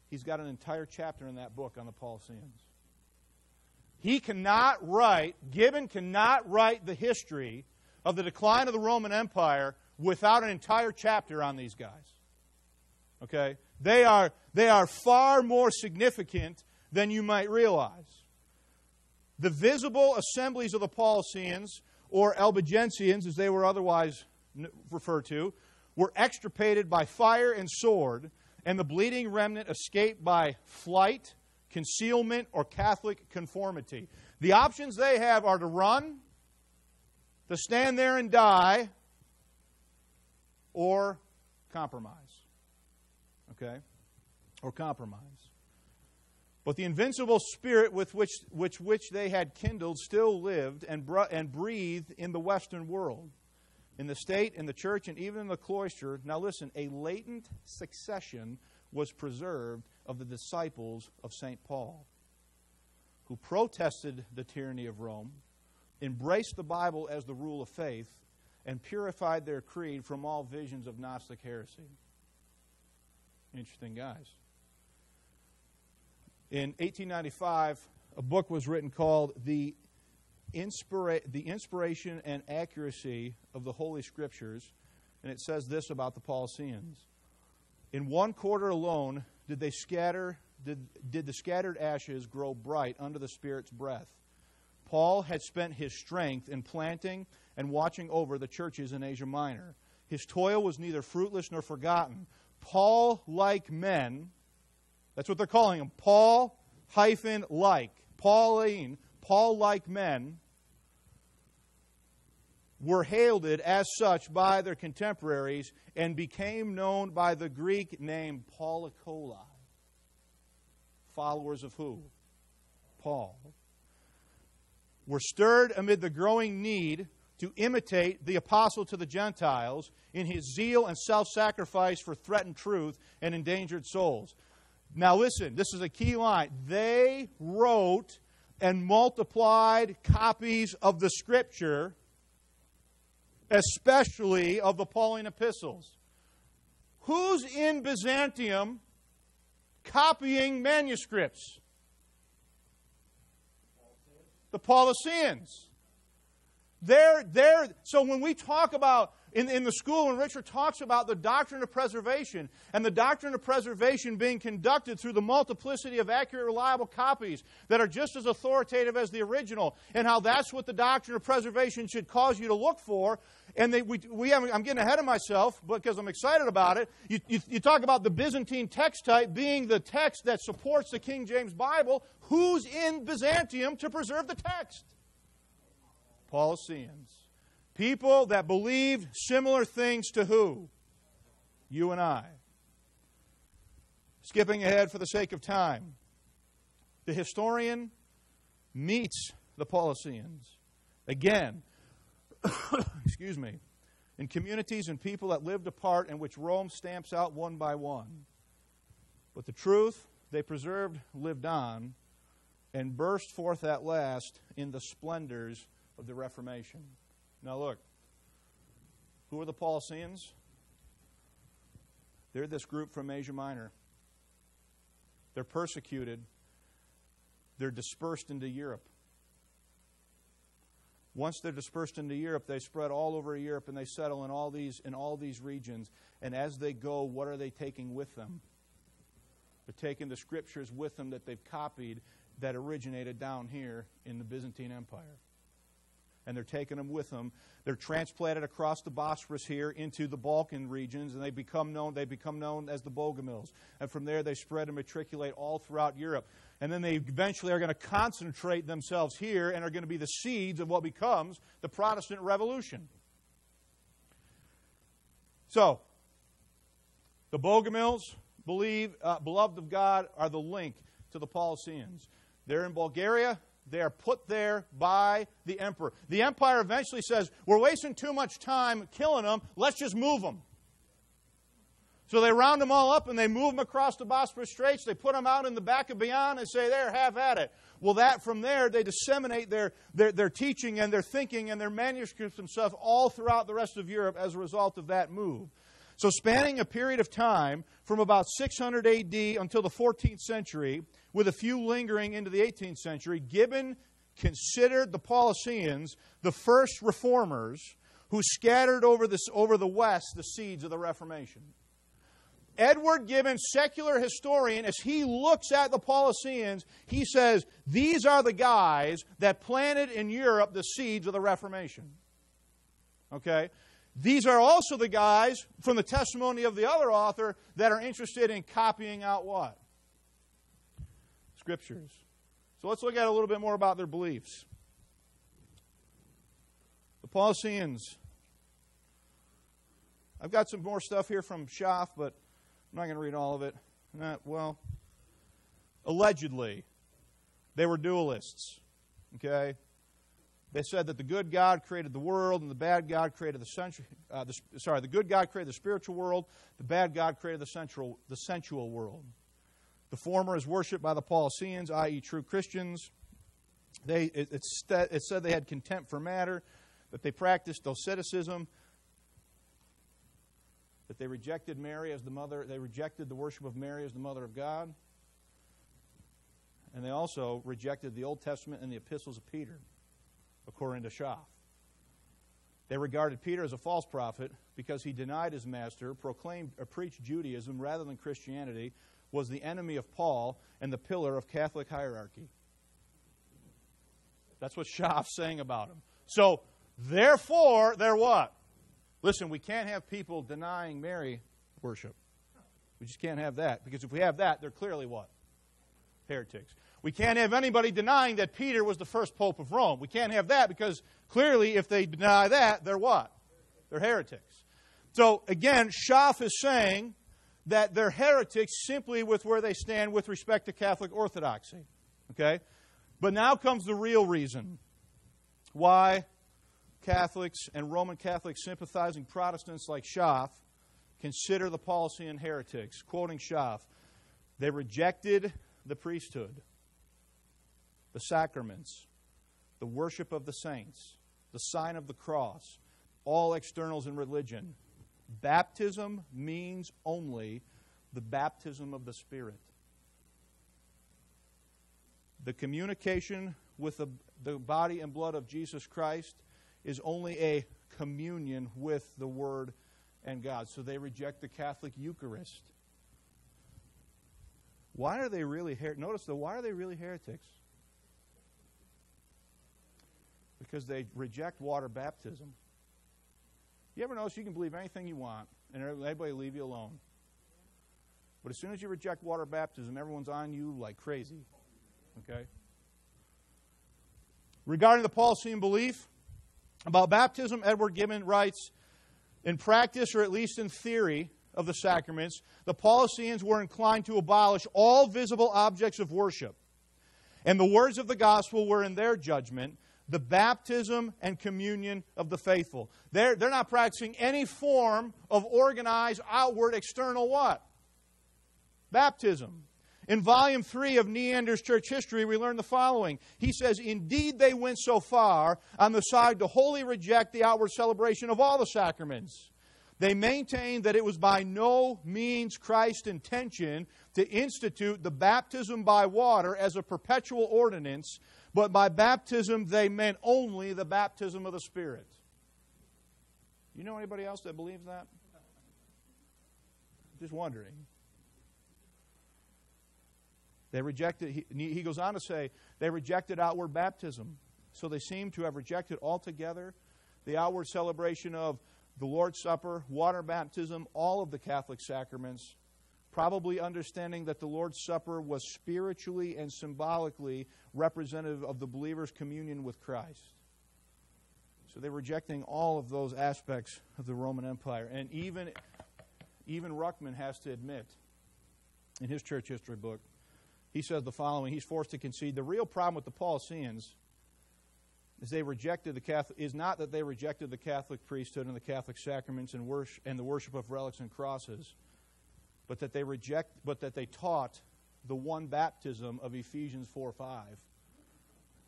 He's got an entire chapter in that book on the Paulicians. He cannot write, Gibbon cannot write the history of the decline of the Roman Empire without an entire chapter on these guys. Okay? They are, they are far more significant than you might realize. The visible assemblies of the Paulicians, or Albigensians as they were otherwise referred to, were extirpated by fire and sword, and the bleeding remnant escaped by flight, concealment, or Catholic conformity. The options they have are to run, to stand there and die, or compromise. Okay? Or compromise. But the invincible spirit with which, which, which they had kindled still lived and, br and breathed in the Western world, in the state, in the church, and even in the cloister. Now listen, a latent succession was preserved of the disciples of Saint Paul, who protested the tyranny of Rome, embraced the Bible as the rule of faith, and purified their creed from all visions of Gnostic heresy. Interesting guys. In eighteen ninety-five, a book was written called The, Inspira the Inspiration and Accuracy of the Holy Scriptures, and it says this about the Paulicians. In one quarter alone did, they scatter, did, did the scattered ashes grow bright under the Spirit's breath. Paul had spent his strength in planting and watching over the churches in Asia Minor. His toil was neither fruitless nor forgotten. Paul-like men... That's what they're calling them, Paul hyphen like, Pauline, Paul-like men were hailed as such by their contemporaries and became known by the Greek name Paulikolai, followers of who? Paul, were stirred amid the growing need to imitate the apostle to the Gentiles in his zeal and self-sacrifice for threatened truth and endangered souls. Now listen, this is a key line. They wrote and multiplied copies of the Scripture, especially of the Pauline epistles. Who's in Byzantium copying manuscripts? The Paulicians. They're, they're, so when we talk about... In, in the school, when Richard talks about the doctrine of preservation and the doctrine of preservation being conducted through the multiplicity of accurate, reliable copies that are just as authoritative as the original, and how that's what the doctrine of preservation should cause you to look for, and they, we, we have, I'm getting ahead of myself because I'm excited about it. You, you, you talk about the Byzantine text type being the text that supports the King James Bible. Who's in Byzantium to preserve the text? Paulicians. People that believed similar things to who? You and I. Skipping ahead for the sake of time. The historian meets the Paulicians. Again, excuse me, in communities and people that lived apart and which Rome stamps out one by one. But the truth they preserved lived on and burst forth at last in the splendors of the Reformation. Now look, who are the Paulicians? They're this group from Asia Minor. They're persecuted. They're dispersed into Europe. Once they're dispersed into Europe, they spread all over Europe and they settle in all these, in all these regions. And as they go, what are they taking with them? They're taking the Scriptures with them that they've copied that originated down here in the Byzantine Empire. And they're taking them with them. They're transplanted across the Bosphorus here into the Balkan regions, and they become known, they become known as the Bogomils. And from there, they spread and matriculate all throughout Europe. And then they eventually are going to concentrate themselves here and are going to be the seeds of what becomes the Protestant Revolution. So, the Bogomils, believe, uh, beloved of God, are the link to the Paulicians. They're in Bulgaria. They are put there by the emperor. The empire eventually says, we're wasting too much time killing them. Let's just move them. So they round them all up and they move them across the Bosphorus Straits. They put them out in the back of beyond and say, there, have at it. Well, that from there, they disseminate their, their, their teaching and their thinking and their manuscripts and stuff all throughout the rest of Europe as a result of that move. So spanning a period of time from about six hundred A D until the fourteenth century, with a few lingering into the eighteenth century, Gibbon considered the Paulicians the first reformers who scattered over, this, over the West the seeds of the Reformation. Edward Gibbon, secular historian, as he looks at the Paulicians, he says, these are the guys that planted in Europe the seeds of the Reformation. Okay? These are also the guys, from the testimony of the other author, that are interested in copying out what? Scriptures. So let's look at a little bit more about their beliefs. The Paulicians. I've got some more stuff here from Schaff, but I'm not going to read all of it. Not, well, Allegedly, they were dualists. Okay? They said that the good God created the world, and the bad God created the sensual. Uh, the, sorry, the good God created the spiritual world. The bad God created the sensual, the sensual world. The former is worshipped by the Paulicians, that is, true Christians. They it, it, st it said they had contempt for matter, that they practiced asceticism, that they rejected Mary as the mother. They rejected the worship of Mary as the mother of God, and they also rejected the Old Testament and the epistles of Peter. According to Schaff, they regarded Peter as a false prophet because he denied his master, proclaimed or preached Judaism rather than Christianity, was the enemy of Paul, and the pillar of Catholic hierarchy. That's what Schaff's saying about him. So, therefore, they're what? Listen, we can't have people denying Mary worship. We just can't have that, because if we have that, they're clearly what? Heretics. We can't have anybody denying that Peter was the first pope of Rome. We can't have that, because clearly if they deny that, they're what? They're heretics. So, again, Schaff is saying that they're heretics simply with where they stand with respect to Catholic orthodoxy. Okay? But now comes the real reason why Catholics and Roman Catholic sympathizing Protestants like Schaff consider the Paulician heretics. Quoting Schaff, they rejected the priesthood, the sacraments, the worship of the saints, the sign of the cross, all externals in religion. Baptism means only the baptism of the Spirit. The communication with the, the body and blood of Jesus Christ is only a communion with the Word and God. So they reject the Catholic Eucharist. Why are they really heretics? Notice, though, why are they really heretics? Because they reject water baptism. You ever notice you can believe anything you want and everybody will leave you alone? But as soon as you reject water baptism, everyone's on you like crazy. Okay? Regarding the Pauline belief about baptism, Edward Gibbon writes, in practice, or at least in theory, of the sacraments, the Paulicians were inclined to abolish all visible objects of worship. And the words of the gospel were, in their judgment, the baptism and communion of the faithful. They're, they're not practicing any form of organized, outward, external what? Baptism. In Volume three of Neander's Church History, we learn the following. He says, indeed, they went so far on the side to wholly reject the outward celebration of all the sacraments. They maintained that it was by no means Christ's intention to institute the baptism by water as a perpetual ordinance, but by baptism they meant only the baptism of the Spirit. You know anybody else that believes that? Just wondering. They rejected, he, he goes on to say, they rejected outward baptism. So they seem to have rejected altogether the outward celebration of the Lord's Supper, water baptism, all of the Catholic sacraments, probably understanding that the Lord's Supper was spiritually and symbolically representative of the believer's communion with Christ. So they're rejecting all of those aspects of the Roman Empire. And even, even Ruckman has to admit, in his church history book, he says the following. He's forced to concede the real problem with the Paulicians Is, they rejected the Catholic, is not that they rejected the Catholic priesthood and the Catholic sacraments and, worship, and the worship of relics and crosses, but that they reject, but that they taught the one baptism of Ephesians four five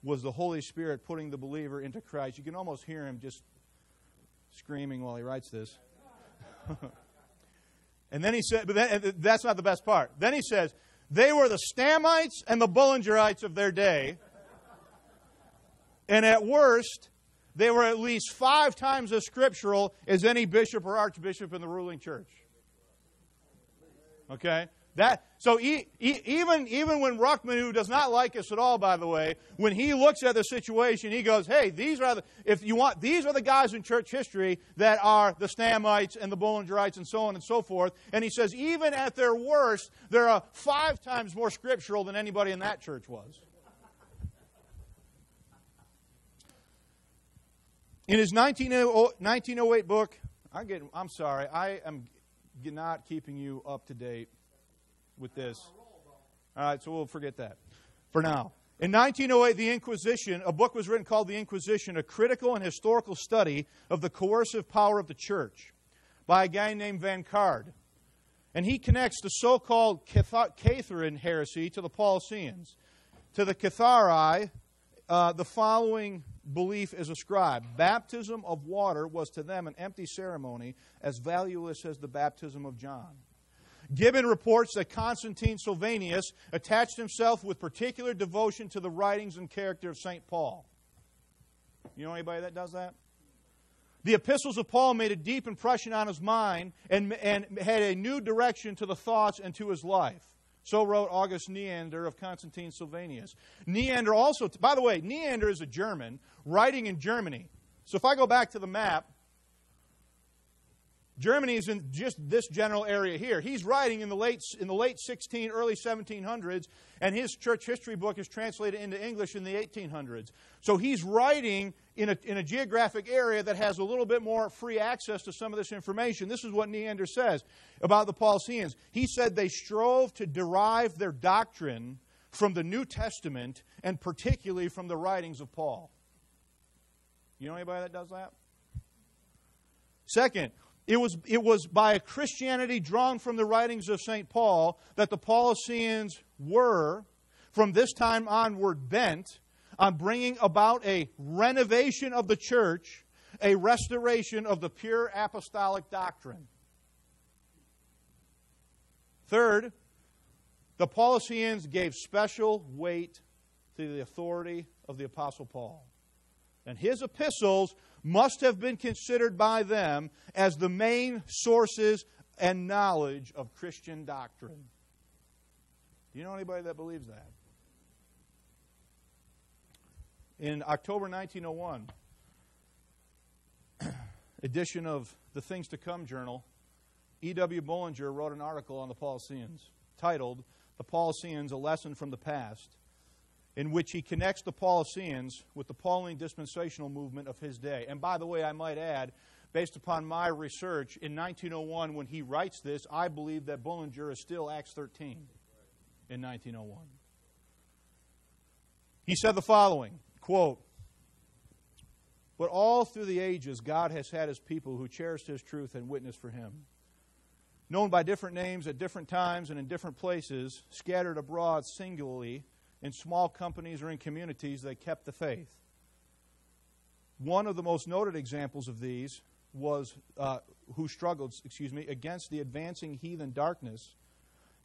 was the Holy Spirit putting the believer into Christ. You can almost hear him just screaming while he writes this. And then he said, but that, that's not the best part. Then he says, they were the Stammites and the Bullingerites of their day. And at worst, they were at least five times as scriptural as any bishop or archbishop in the ruling church. Okay? That, so e, e, even, even when Ruckman, who does not like us at all, by the way, when he looks at the situation, he goes, hey, these are the, if you want, these are the guys in church history that are the Stammites and the Bullingerites and so on and so forth. And he says, even at their worst, they're uh, five times more scriptural than anybody in that church was. In his nineteen oh eight book, I'm, getting, I'm sorry, I am not keeping you up to date with this. All right, so we'll forget that for now. In nineteen oh eight, the Inquisition, a book was written called The Inquisition, a critical and historical study of the coercive power of the church by a guy named Van Card. And he connects the so-called Catharin heresy to the Paulicians. To the Cathari, uh, the following belief is ascribed. Baptism of water was to them an empty ceremony, as valueless as the baptism of John. Gibbon reports that Constantine Sylvanius attached himself with particular devotion to the writings and character of Saint Paul. You know anybody that does that? The epistles of Paul made a deep impression on his mind and, and had a new direction to the thoughts and to his life. So wrote August Neander of Constantine Sylvanius. Neander also, by the way, Neander is a German writing in Germany. So if I go back to the map, Germany is in just this general area here. He's writing in the late in the late sixteen, early seventeen hundreds, and his church history book is translated into English in the eighteen hundreds. So he's writing in a, in a geographic area that has a little bit more free access to some of this information. This is what Neander says about the Paulicians. He said they strove to derive their doctrine from the New Testament and particularly from the writings of Paul. You know anybody that does that? Second, It was, it was by a Christianity drawn from the writings of Saint Paul that the Paulicians were, from this time onward, bent on bringing about a renovation of the church, a restoration of the pure apostolic doctrine. Third, the Paulicians gave special weight to the authority of the Apostle Paul. And his epistles must have been considered by them as the main sources and knowledge of Christian doctrine. Do you know anybody that believes that? In October nineteen oh one, edition of the Things to Come journal, E W Bullinger wrote an article on the Paulicians titled, "The Paulicians, A Lesson from the Past," in which he connects the Paulicians with the Pauline dispensational movement of his day. And by the way, I might add, based upon my research, in nineteen oh one, when he writes this, I believe that Bullinger is still Acts thirteen in nineteen oh one. He said the following, quote, "But all through the ages, God has had His people who cherished His truth and witnessed for Him. Known by different names at different times and in different places, scattered abroad singly, in small companies or in communities, they kept the faith. One of the most noted examples of these was uh, who struggled, excuse me, against the advancing heathen darkness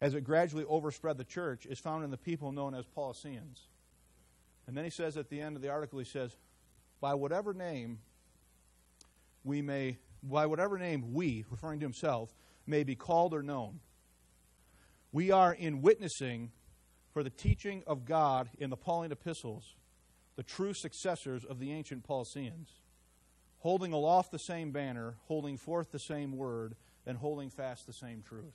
as it gradually overspread the church is found in the people known as Paulicians." And then he says at the end of the article, he says, "By whatever name we may, by whatever name we, referring to himself, may be called or known, we are in witnessing for the teaching of God in the Pauline epistles, the true successors of the ancient Paulicians, holding aloft the same banner, holding forth the same word, and holding fast the same truth."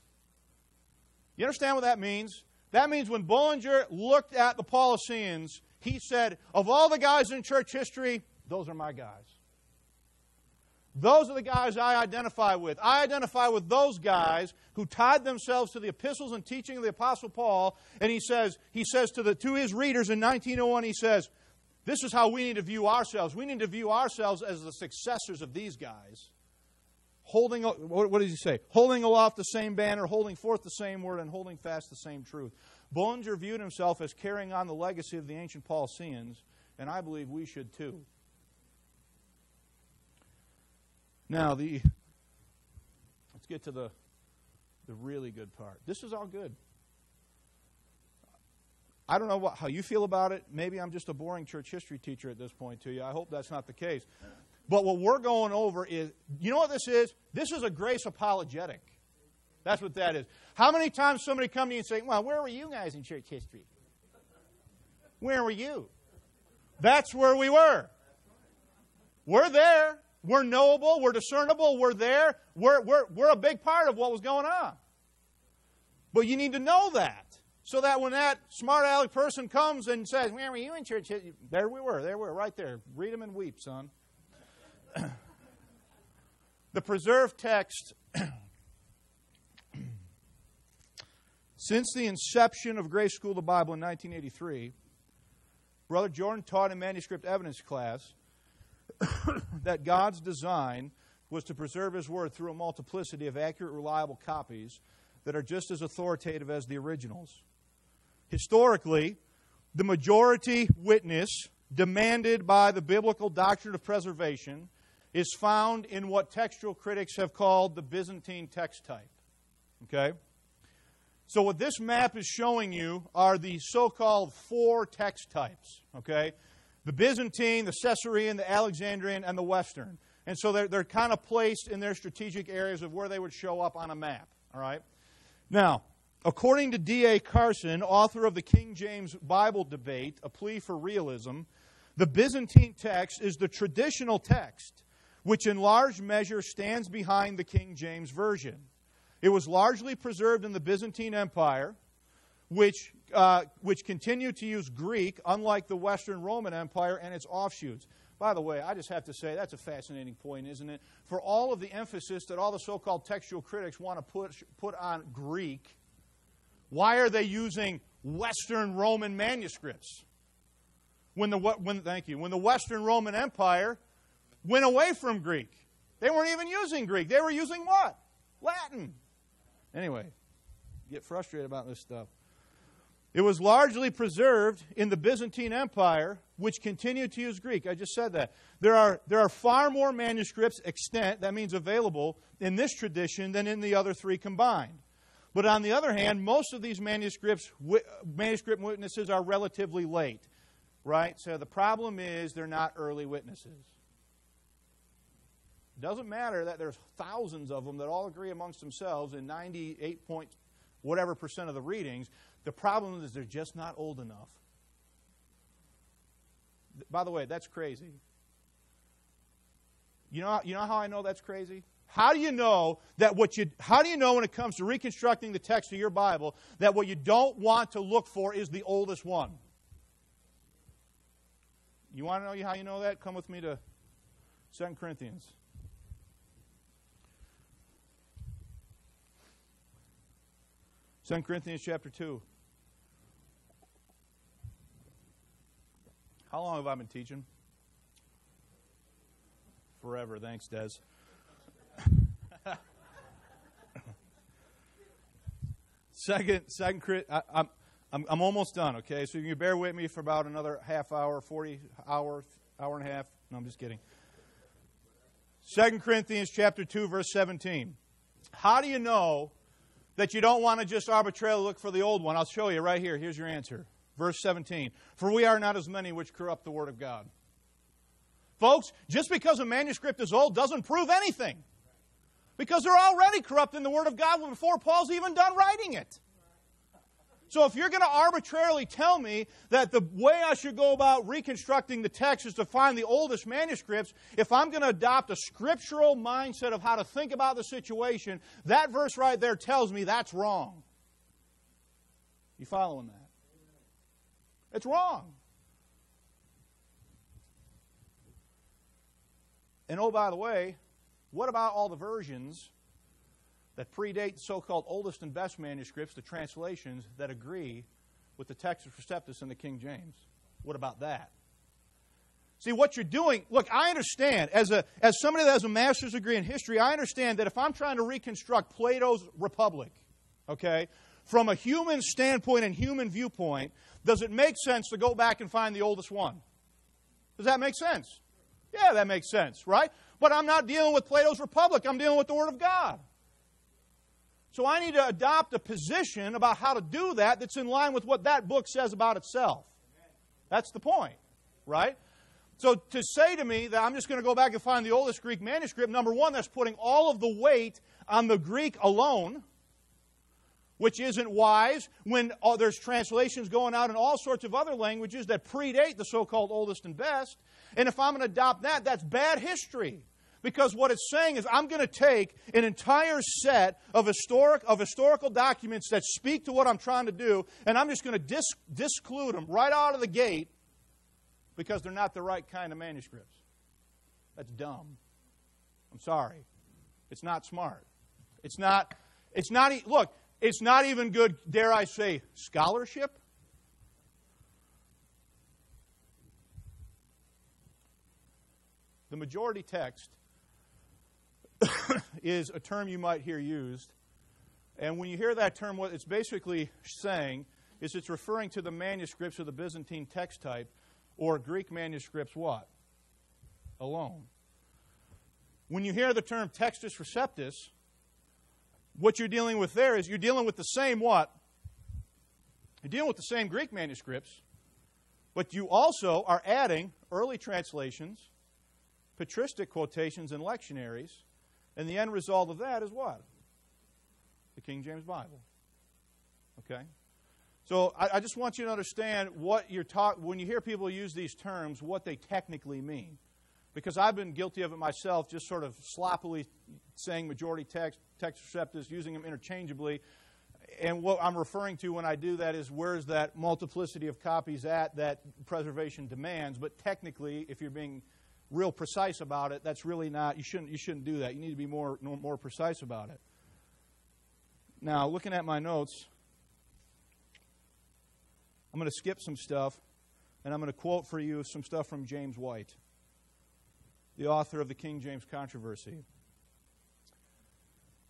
You understand what that means? That means when Bullinger looked at the Paulicians, he said, of all the guys in church history, those are my guys. Those are the guys I identify with. I identify with those guys who tied themselves to the epistles and teaching of the Apostle Paul. And he says, he says to, the, to his readers in nineteen oh one, he says, this is how we need to view ourselves. We need to view ourselves as the successors of these guys. Holding, what does he say? Holding aloft the same banner, holding forth the same word, and holding fast the same truth. Bullinger viewed himself as carrying on the legacy of the ancient Paulicians, and I believe we should too. Now, the, let's get to the, the really good part. This is all good. I don't know what, how you feel about it. Maybe I'm just a boring church history teacher at this point to you. I hope that's not the case. But what we're going over is, you know what this is? This is a grace apologetic. That's what that is. How many times somebody come to you and say, well, where were you guys in church history? Where were you? That's where we were. We're there. We're knowable, we're discernible, we're there, we're, we're, we're a big part of what was going on. But you need to know that, so that when that smart aleck person comes and says, where were you in church? There we were, there we were, right there. Read them and weep, son. The preserved text Since the inception of Grace School of the Bible in nineteen eighty-three, Brother Jordan taught in manuscript evidence class that God's design was to preserve His Word through a multiplicity of accurate, reliable copies that are just as authoritative as the originals. Historically, the majority witness demanded by the biblical doctrine of preservation is found in what textual critics have called the Byzantine text type. Okay? So what this map is showing you are the so-called four text types, okay? The Byzantine, the Caesarean, the Alexandrian, and the Western. And so they're, they're kind of placed in their strategic areas of where they would show up on a map, all right? Now, according to D A Carson, author of the King James Bible Debate, A Plea for Realism, the Byzantine text is the traditional text, which in large measure stands behind the King James Version. It was largely preserved in the Byzantine Empire, which, uh, which continued to use Greek, unlike the Western Roman Empire and its offshoots. By the way, I just have to say, that's a fascinating point, isn't it? For all of the emphasis that all the so-called textual critics want to push, put on Greek, why are they using Western Roman manuscripts? When the, when, thank you. When the Western Roman Empire went away from Greek, they weren't even using Greek. They were using what? Latin. Anyway, get frustrated about this stuff. It was largely preserved in the Byzantine Empire, which continued to use Greek. I just said that. There are, there are far more manuscripts extant, that means available, in this tradition than in the other three combined. But on the other hand, most of these manuscripts, manuscript witnesses are relatively late, right? So the problem is they're not early witnesses. It doesn't matter that there's thousands of them that all agree amongst themselves in ninety-eight point whatever percent of the readings. The problem is they're just not old enough. By the way, that's crazy. You know, you know how I know that's crazy? How do you know that what you, how do you know when it comes to reconstructing the text of your Bible that what you don't want to look for is the oldest one? You want to know how you know that? Come with me to Second Corinthians. Second Corinthians chapter two. How long have I been teaching? Forever. Thanks, Des. Second, second, I, I'm, I'm almost done, okay? So you can bear with me for about another half hour, forty hour, hour and a half. No, I'm just kidding. Second Corinthians chapter two, verse seventeen. How do you know that you don't want to just arbitrarily look for the old one? I'll show you right here. Here's your answer. Verse seventeen. For we are not as many which corrupt the word of God. Folks, just because a manuscript is old doesn't prove anything. Because they're already corrupting the Word of God before Paul's even done writing it. So if you're going to arbitrarily tell me that the way I should go about reconstructing the text is to find the oldest manuscripts, if I'm going to adopt a scriptural mindset of how to think about the situation, that verse right there tells me that's wrong. You following that? It's wrong. And oh, by the way, what about all the versions that predate the so-called oldest and best manuscripts, the translations that agree with the Textus Receptus and the King James? What about that? See, what you're doing, look, I understand, as, a, as somebody that has a master's degree in history, I understand that if I'm trying to reconstruct Plato's Republic, okay, from a human standpoint and human viewpoint, does it make sense to go back and find the oldest one? Does that make sense? Yeah, that makes sense, right? But I'm not dealing with Plato's Republic. I'm dealing with the Word of God. So I need to adopt a position about how to do that that's in line with what that book says about itself. That's the point, right? So to say to me that I'm just going to go back and find the oldest Greek manuscript, number one, that's putting all of the weight on the Greek alone, which isn't wise when there's translations going out in all sorts of other languages that predate the so-called oldest and best. And if I'm going to adopt that, that's bad history. Because what it's saying is I'm going to take an entire set of, historic, of historical documents that speak to what I'm trying to do, and I'm just going to dis, disclude them right out of the gate because they're not the right kind of manuscripts. That's dumb. I'm sorry. It's not smart. It's not, it's not, look, It's not even good, dare I say, scholarship. The majority text is a term you might hear used. And when you hear that term, what it's basically saying is it's referring to the manuscripts of the Byzantine text type or Greek manuscripts what? Alone. When you hear the term Textus Receptus, what you're dealing with there is you're dealing with the same what? You're dealing with the same Greek manuscripts, but you also are adding early translations, patristic quotations, and lectionaries, and the end result of that is what? The King James Bible. Okay? So I, I just want you to understand what you're taught when you hear people use these terms, what they technically mean. Because I've been guilty of it myself, just sort of sloppily saying majority text, Textus Receptus, using them interchangeably. And what I'm referring to when I do that is where's that multiplicity of copies at that preservation demands. But technically, if you're being real precise about it, that's really not, you shouldn't, you shouldn't do that. You need to be more, more precise about it. Now, looking at my notes, I'm going to skip some stuff, and I'm going to quote for you some stuff from James White, the author of the King James controversy.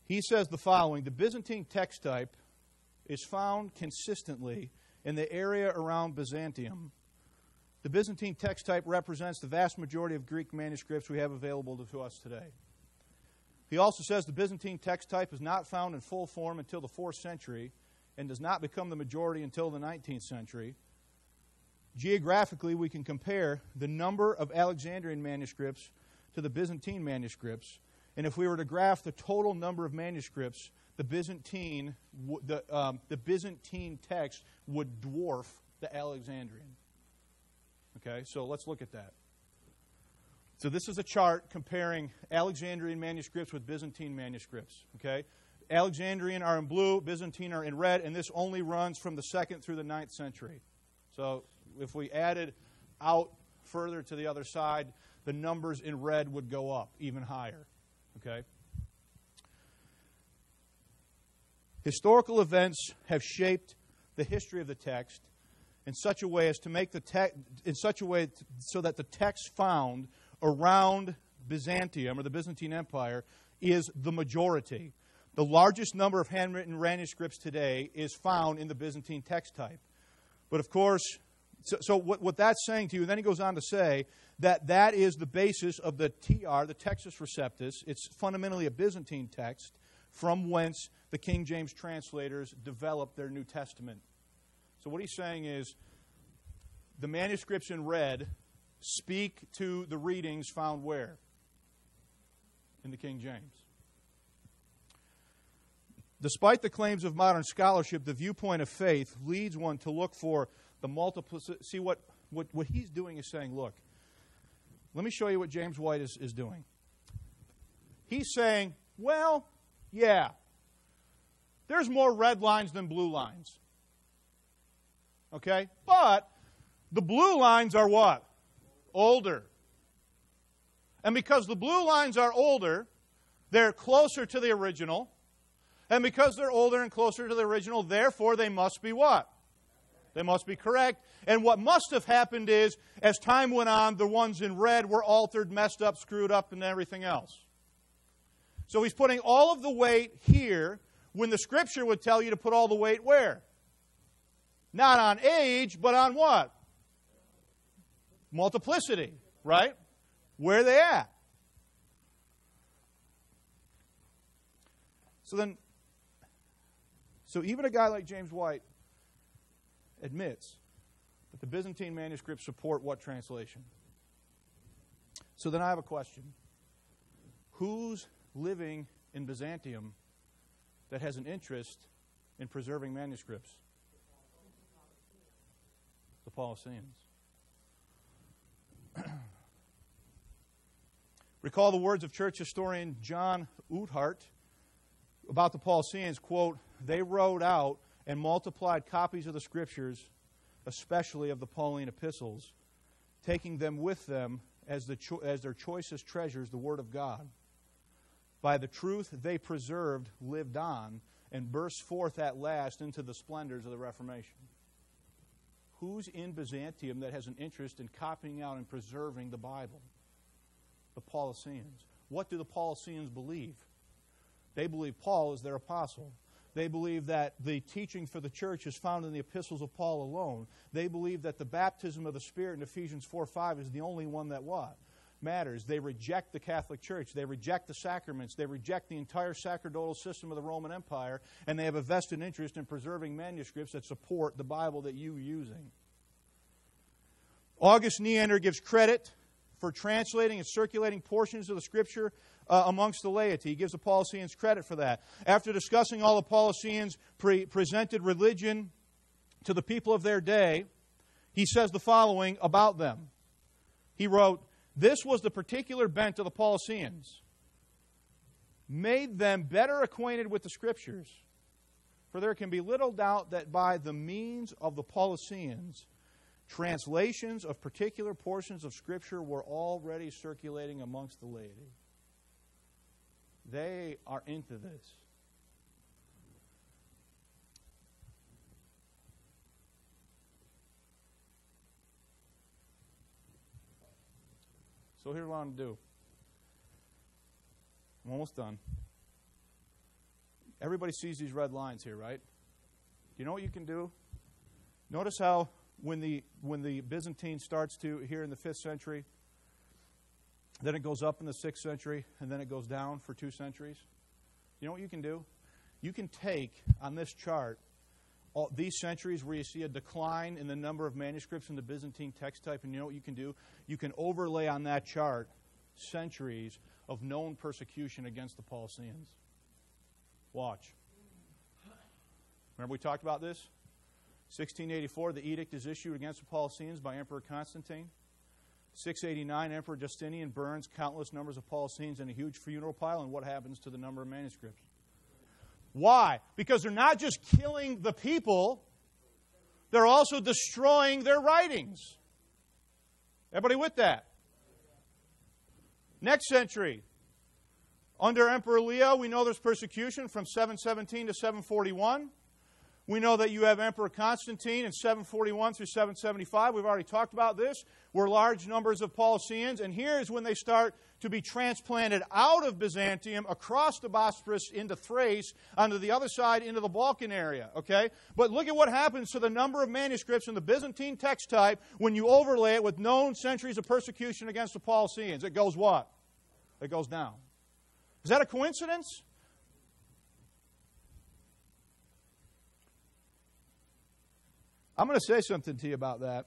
He says the following: the Byzantine text type is found consistently in the area around Byzantium. The Byzantine text type represents the vast majority of Greek manuscripts we have available to us today. He also says the Byzantine text type is not found in full form until the fourth century and does not become the majority until the nineteenth century. Geographically, we can compare the number of Alexandrian manuscripts to the Byzantine manuscripts. And if we were to graph the total number of manuscripts, the Byzantine, the, um, the Byzantine text would dwarf the Alexandrian. Okay, so let's look at that. So this is a chart comparing Alexandrian manuscripts with Byzantine manuscripts. Okay, Alexandrian are in blue, Byzantine are in red, and this only runs from the second through the ninth century. So if we added out further to the other side, the numbers in red would go up even higher. Okay. Historical events have shaped the history of the text in such a way as to make the text in such a way so that the text found around Byzantium or the Byzantine Empire is the majority. The largest number of handwritten manuscripts today is found in the Byzantine text type. But of course, So, so what, what that's saying to you, and then he goes on to say that that is the basis of the T R, the Textus Receptus. It's fundamentally a Byzantine text from whence the King James translators developed their New Testament. So what he's saying is the manuscripts in red speak to the readings found where? In the King James. Despite the claims of modern scholarship, the viewpoint of faith leads one to look for the multiplicity. See, what, what, what he's doing is saying, look, let me show you what James White is, is doing. He's saying, well, yeah, there's more red lines than blue lines. Okay? But the blue lines are what? Older. And because the blue lines are older, they're closer to the original. And because they're older and closer to the original, therefore they must be what? They must be correct. And what must have happened is, as time went on, the ones in red were altered, messed up, screwed up, and everything else. So he's putting all of the weight here when the Scripture would tell you to put all the weight where? Not on age, but on what? Multiplicity, right? Where are they at? So then, so even a guy like James White admits that the Byzantine manuscripts support what translation? So then I have a question. Who's living in Byzantium that has an interest in preserving manuscripts? The Paulicians. Recall the words of church historian John Uthart about the Paulicians, quote, "They wrote out and multiplied copies of the Scriptures, especially of the Pauline epistles, taking them with them as, the cho as their choicest treasures, the Word of God. By the truth they preserved lived on, and bursts forth at last into the splendors of the Reformation. Who's in Byzantium that has an interest in copying out and preserving the Bible? The Paulicians. What do the Paulicians believe? They believe Paul is their apostle. They believe that the teaching for the church is found in the epistles of Paul alone. They believe that the baptism of the Spirit in Ephesians four five is the only one that what? Matters. They reject the Catholic Church. They reject the sacraments. They reject the entire sacerdotal system of the Roman Empire, and they have a vested interest in preserving manuscripts that support the Bible that you're using. August Neander gives credit for translating and circulating portions of the Scripture uh, amongst the laity. He gives the Paulicians credit for that. After discussing all the Paulicians pre presented religion to the people of their day, he says the following about them. He wrote, "This was the particular bent of the Paulicians, made them better acquainted with the Scriptures. For there can be little doubt that by the means of the Paulicians, translations of particular portions of Scripture were already circulating amongst the laity." They are into this. So here's what I'm going to do. I'm almost done. Everybody sees these red lines here, right? Do you know what you can do? Notice how When the, when the Byzantine starts to here in the fifth century, then it goes up in the sixth century, and then it goes down for two centuries. You know what you can do? You can take on this chart all these centuries where you see a decline in the number of manuscripts in the Byzantine text type, and you know what you can do? You can overlay on that chart centuries of known persecution against the Paulicians. Watch. Remember we talked about this? sixteen eighty-four, the edict is issued against the Paulicians by Emperor Constantine. six eighty-nine, Emperor Justinian burns countless numbers of Paulicians in a huge funeral pile, and what happens to the number of manuscripts? Why? Because they're not just killing the people, they're also destroying their writings. Everybody with that? Next century, under Emperor Leo, we know there's persecution from seven seventeen to seven forty-one. We know that you have Emperor Constantine in seven forty-one through seven seventy-five. We've already talked about this. We're large numbers of Paulicians. And here's when they start to be transplanted out of Byzantium, across the Bosporus into Thrace, onto the other side into the Balkan area. Okay? But look at what happens to the number of manuscripts in the Byzantine text type when you overlay it with known centuries of persecution against the Paulicians. It goes what? It goes down. Is that a coincidence? I'm going to say something to you about that,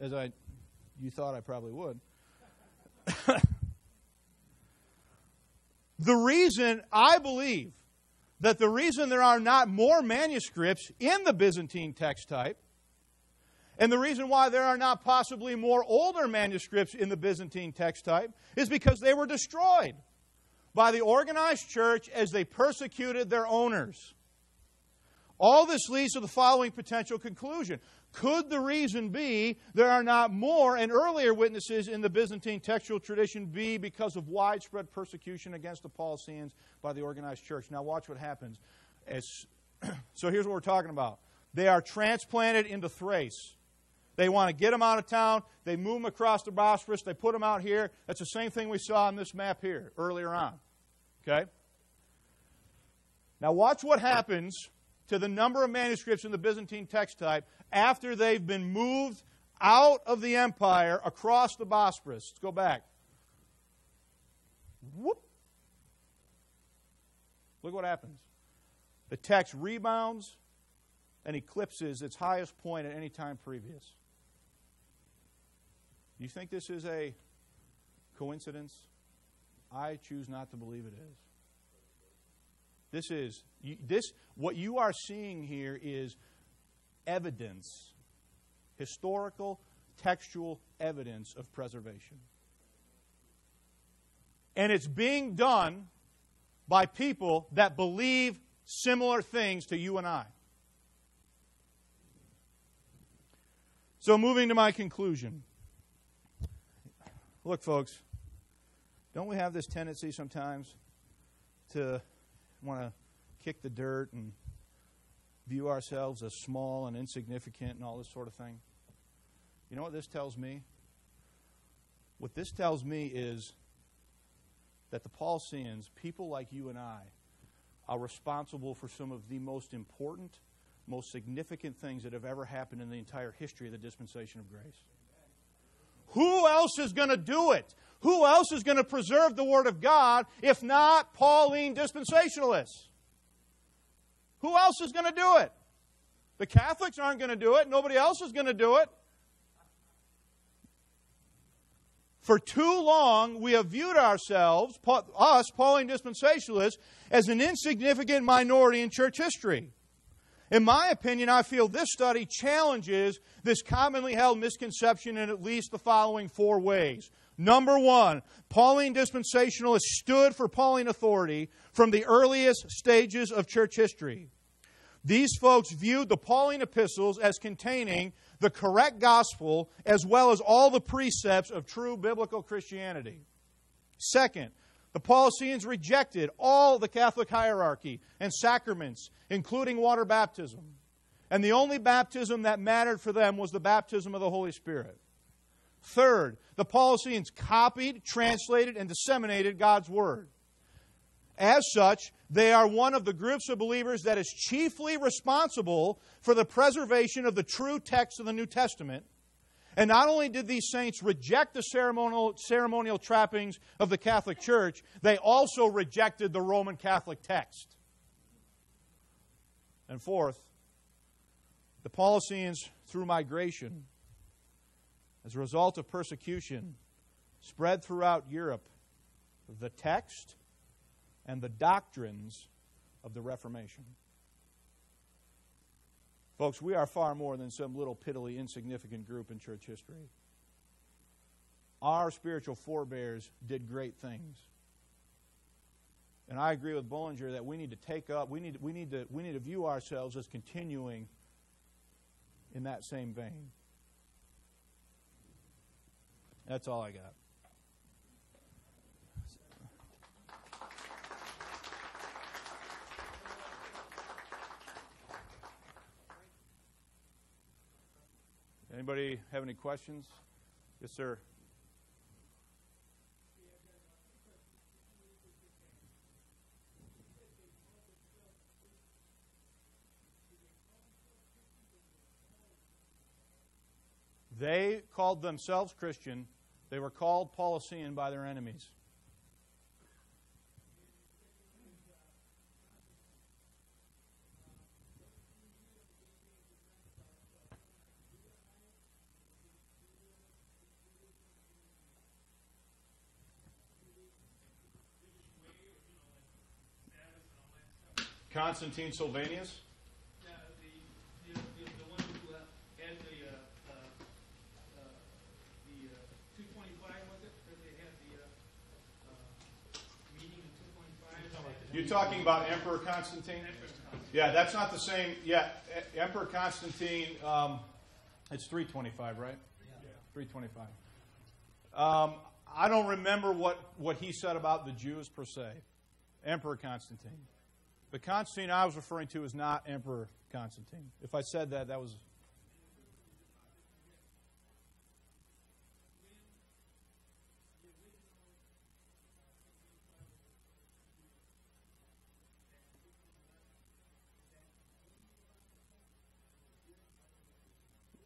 as I, you thought I probably would. The reason, I believe, that the reason there are not more manuscripts in the Byzantine text type, and the reason why there are not possibly more older manuscripts in the Byzantine text type, is because they were destroyed by the organized church as they persecuted their owners. All this leads to the following potential conclusion. Could the reason be there are not more and earlier witnesses in the Byzantine textual tradition be because of widespread persecution against the Paulicians by the organized church? Now watch what happens. As, so here's what we're talking about. They are transplanted into Thrace. They want to get them out of town. They move them across the Bosporus. They put them out here. That's the same thing we saw on this map here earlier on. Okay? Now watch what happens to the number of manuscripts in the Byzantine text type after they've been moved out of the empire across the Bosporus. Let's go back. Whoop. Look what happens. The text rebounds and eclipses its highest point at any time previous. You think this is a coincidence? I choose not to believe it is. This is, this, what you are seeing here is evidence, historical, textual evidence of preservation. And it's being done by people that believe similar things to you and I. So moving to my conclusion. Look, folks, don't we have this tendency sometimes to want to kick the dirt and view ourselves as small and insignificant and all this sort of thing. You know what this tells me? What this tells me is that the Paulicians, people like you and I, are responsible for some of the most important, most significant things that have ever happened in the entire history of the dispensation of grace. Who else is going to do it? Who else is going to preserve the Word of God if not Pauline dispensationalists? Who else is going to do it? The Catholics aren't going to do it. Nobody else is going to do it. For too long, we have viewed ourselves, us, Pauline dispensationalists, as an insignificant minority in church history. In my opinion, I feel this study challenges this commonly held misconception in at least the following four ways. Number one, Pauline dispensationalists stood for Pauline authority from the earliest stages of church history. These folks viewed the Pauline epistles as containing the correct gospel, as well as all the precepts of true biblical Christianity. Second, the Paulicians rejected all the Catholic hierarchy and sacraments, including water baptism. And the only baptism that mattered for them was the baptism of the Holy Spirit. Third, the Paulicians copied, translated, and disseminated God's Word. As such, they are one of the groups of believers that is chiefly responsible for the preservation of the true text of the New Testament. And not only did these saints reject the ceremonial, ceremonial trappings of the Catholic Church, they also rejected the Roman Catholic text. And fourth, the Paulicians, through migration, as a result of persecution, spread throughout Europe the text and the doctrines of the Reformation. Folks, we are far more than some little piddly, insignificant group in church history. Our spiritual forebears did great things. And I agree with Bullinger that we need to take up, we need, we need to, we need to view ourselves as continuing in that same vein. That's all I got. Anybody have any questions? Yes, sir. They called themselves Christian. They were called Paulician by their enemies. Constantine Sylvanius? No, the, the, the one who had the, uh, uh, the uh, two twenty-five, was it? Or they had the uh, uh, meeting in two twenty-five? You're talking about Emperor Constantine? Emperor Constantine? Yeah, that's not the same. Yeah, Emperor Constantine, um, it's three twenty-five, right? Yeah. three twenty-five. Um, I don't remember what, what he said about the Jews per se. Emperor Constantine. The Constantine I was referring to is not Emperor Constantine. If I said that, that was...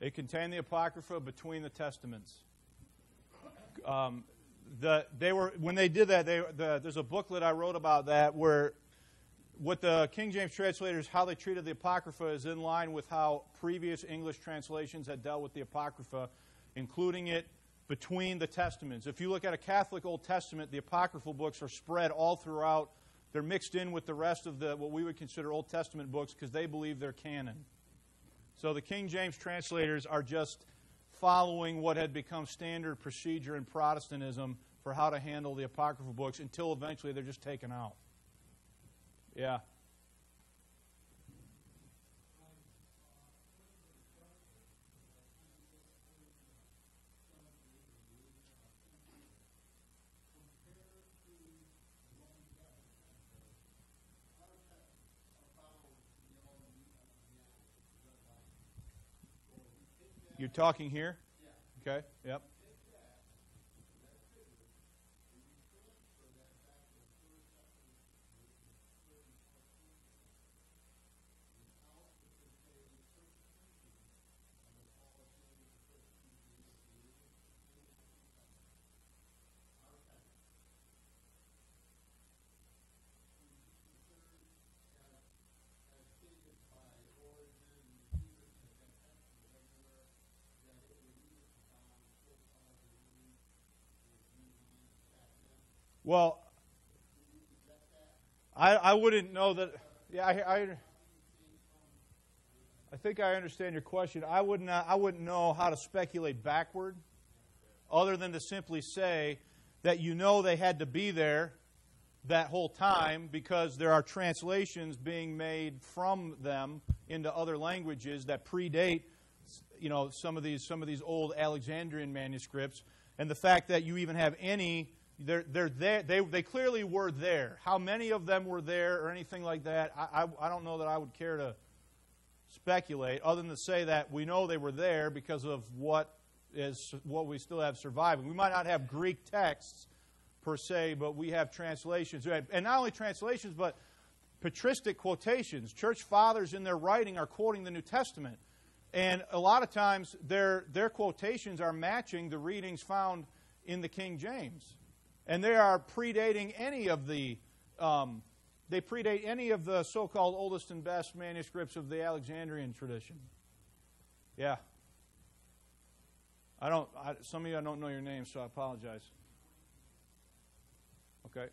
It contained the Apocrypha between the Testaments. Um, the, they were, when they did that, they, the, there's a booklet I wrote about that where... What the King James translators, how they treated the Apocrypha is in line with how previous English translations had dealt with the Apocrypha, including it between the Testaments. If you look at a Catholic Old Testament, the Apocryphal books are spread all throughout. They're mixed in with the rest of the what we would consider Old Testament books because they believe they're canon. So the King James translators are just following what had become standard procedure in Protestantism for how to handle the Apocryphal books until eventually they're just taken out. Yeah. You're talking here? Yeah. Okay, yep. Well, I, I wouldn't know that. Yeah, I, I, I think I understand your question. I would not, I wouldn't know how to speculate backward other than to simply say that you know they had to be there that whole time because there are translations being made from them into other languages that predate, you know, some of these, some of these old Alexandrian manuscripts. And the fact that you even have any... They're, they're there. They, they clearly were there. How many of them were there or anything like that, I, I, I don't know that I would care to speculate other than to say that we know they were there because of what is what we still have surviving. We might not have Greek texts per se, but we have translations. And not only translations, but patristic quotations. Church fathers in their writing are quoting the New Testament. And a lot of times their, their quotations are matching the readings found in the King James. And they are predating any of the, um, they predate any of the so-called oldest and best manuscripts of the Alexandrian tradition. Yeah. I don't, I, some of you I don't know your name, so I apologize. Okay.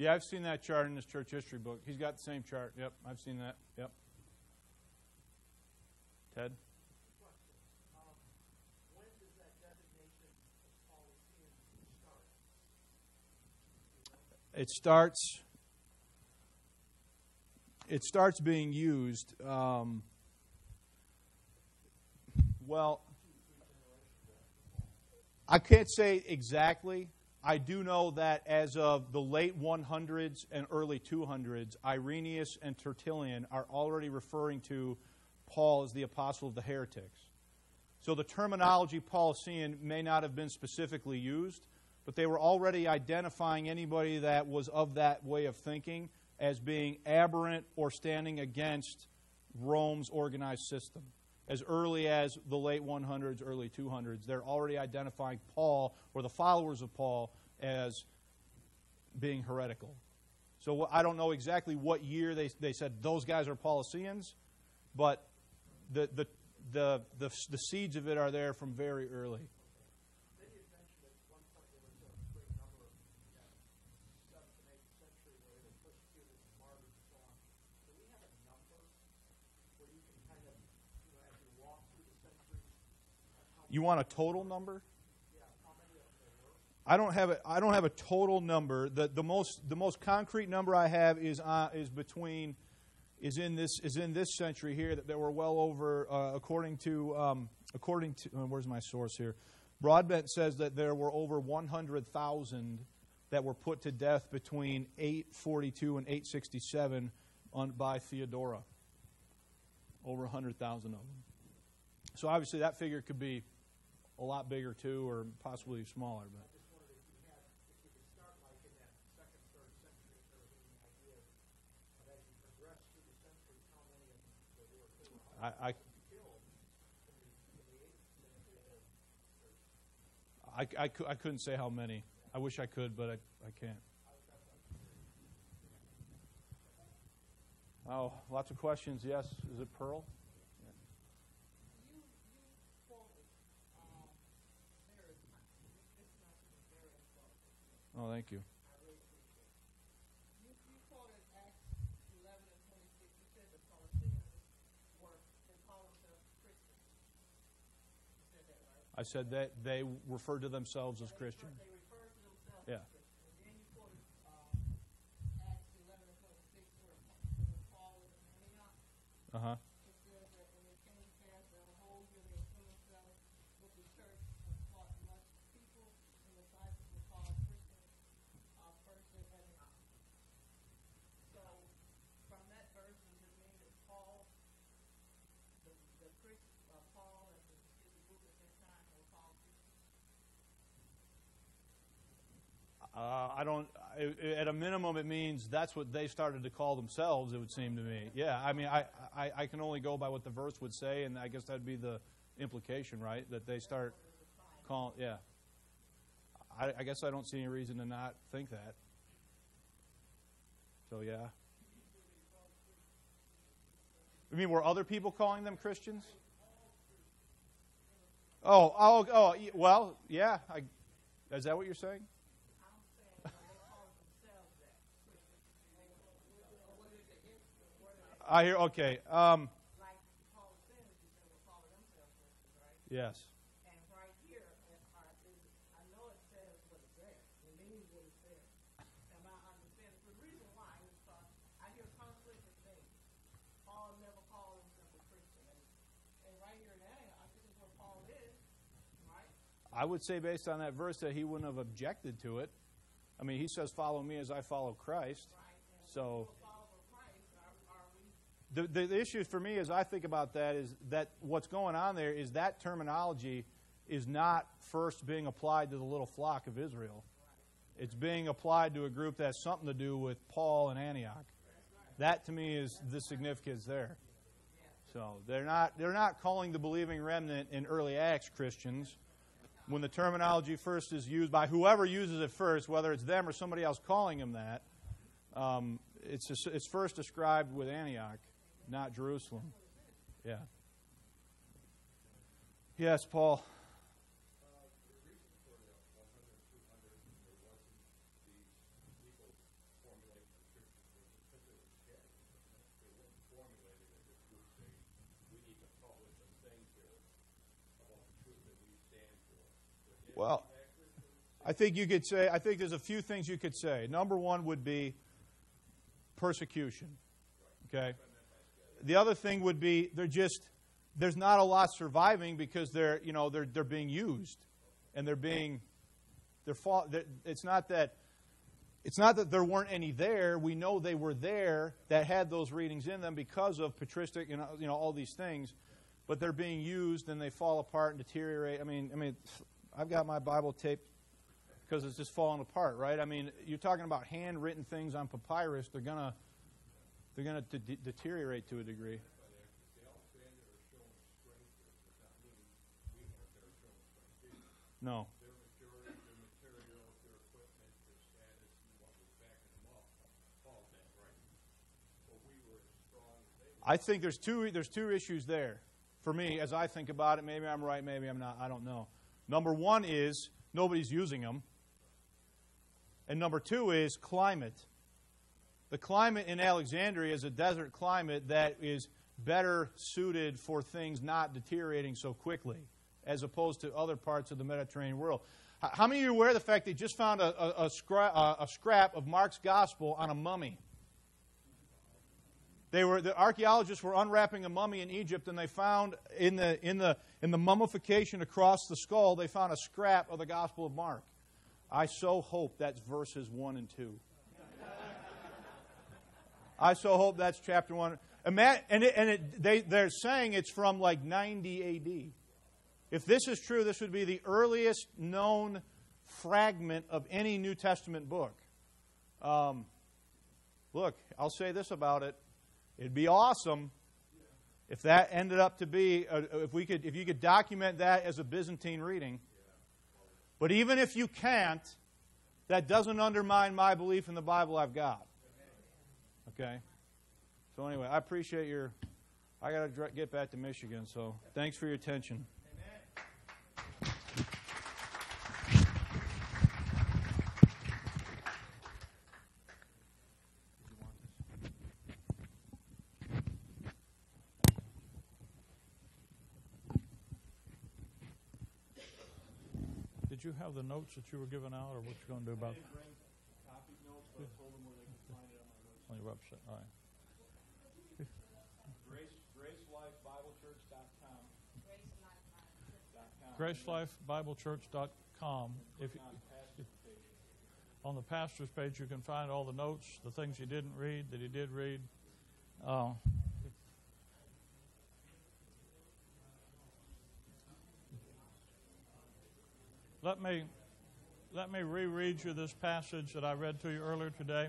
Yeah, I've seen that chart in his church history book. He's got the same chart. Yep, I've seen that. Yep. Ted? Um, when does that designation of Paulicians start? It starts, it starts being used, um, well, I can't say exactly. I do know that as of the late one hundreds and early two hundreds, Irenaeus and Tertullian are already referring to Paul as the apostle of the heretics. So the terminology Paulician may not have been specifically used, but they were already identifying anybody that was of that way of thinking as being aberrant or standing against Rome's organized system. As early as the late one hundreds, early two hundreds, they're already identifying Paul or the followers of Paul as being heretical. So I don't know exactly what year they, they said those guys are Paulicians, but the, the, the, the, the seeds of it are there from very early. You want a total number? I don't have a I don't have a total number. The the most the most concrete number I have is uh, is between is in this is in this century here that there were well over uh, according to um, according to uh, where's my source here? Broadbent says that there were over one hundred thousand that were put to death between eight forty-two and eight sixty-seven on by Theodora. Over one hundred thousand of them. So obviously that figure could be a lot bigger too, or possibly smaller. But I just wondered if you had, if you could start like in that second, third century, there was any idea, but as you progress through the centuries, how many of them were killed? I, I, I, I, I couldn't say how many. I wish I could, but I, I can't. Oh, lots of questions. Yes. Is it Pearl? Yeah. Oh, thank you. I said that they referred to themselves as Christians. They referred to themselves yeah. as Christians. And then you quoted um, Acts eleven and twenty-six, where Paul was in Antioch. Uh-huh. It says that when it came past the whole year, they themselves with the church and taught much people, and the disciples were called Christians uh, first in Antioch. So from that verse, we just mean that Paul, the, the Christians, uh, Paul and the Uh, I don't. At a minimum, it means that's what they started to call themselves. It would seem to me. Yeah. I mean, I, I, I can only go by what the verse would say, and I guess that'd be the implication, right? That they start calling. Yeah. I, I guess I don't see any reason to not think that. So yeah. I mean, were other people calling them Christians? Oh, oh, oh. Well, yeah. I, is that what you're saying? I hear, okay. Um, like Paul said, they were calling themselves Christians, right? Yes. And right here, I know it says what it says. It means what it says. And I understand the reason why is because I hear conflicting things. Paul never called himself a Christian. And right here in Antioch, I think is where Paul is, right? I would say, based on that verse, that he wouldn't have objected to it. I mean, he says, follow me as I follow Christ. Right. And so. The, the, the issue for me as I think about that is that what's going on there is that terminology is not first being applied to the little flock of Israel. It's being applied to a group that has something to do with Paul and Antioch. That to me is the significance there. So they're not, they're not calling the believing remnant in early Acts Christians. When the terminology first is used by whoever uses it first, whether it's them or somebody else calling them that, um, it's, it's first described with Antioch. Not Jerusalem. Yeah. Yes, Paul. Well, I think you could say, I think there's a few things you could say. Number one would be persecution. Okay? The other thing would be they're just there's not a lot surviving because they're you know they're they're being used and they're being they're, they're it's not that it's not that there weren't any there. We know they were there that had those readings in them because of patristic and you know all these things, but they're being used and they fall apart and deteriorate. I mean I mean I've got my Bible taped because it's just falling apart, right? I mean you're talking about handwritten things on papyrus. They're gonna. They're going to de deteriorate to a degree. No. I think there's two there's two issues there. For me, as I think about it, maybe I'm right, maybe I'm not. I don't know. Number one is nobody's using them, and number two is climate. The climate in Alexandria is a desert climate that is better suited for things not deteriorating so quickly as opposed to other parts of the Mediterranean world. How many of you are aware of the fact they just found a, a, a, scra a scrap of Mark's gospel on a mummy? They were, the archaeologists were unwrapping a mummy in Egypt, and they found in the, in, the, in the mummification across the skull, they found a scrap of the Gospel of Mark. I so hope that's verses one and two. I so hope that's chapter one. And, that, and, it, and it, they, they're saying it's from like ninety A D If this is true, this would be the earliest known fragment of any New Testament book. Um, look, I'll say this about it. It'd be awesome if that ended up to be, a, if, we could, if you could document that as a Byzantine reading. But even if you can't, that doesn't undermine my belief in the Bible I've got. Okay? So anyway, I appreciate your... I got to get back to Michigan, so thanks for your attention. Amen. Did you have the notes that you were giving out, or what you going to do about it? I didn't bring copied notes, but I told them where they could find it on my website. On your website, all right. grace life bible church dot com. If you, if, on the pastor's page, you can find all the notes, the things you didn't read, that he did read. Uh, let me let me reread you this passage that I read to you earlier today.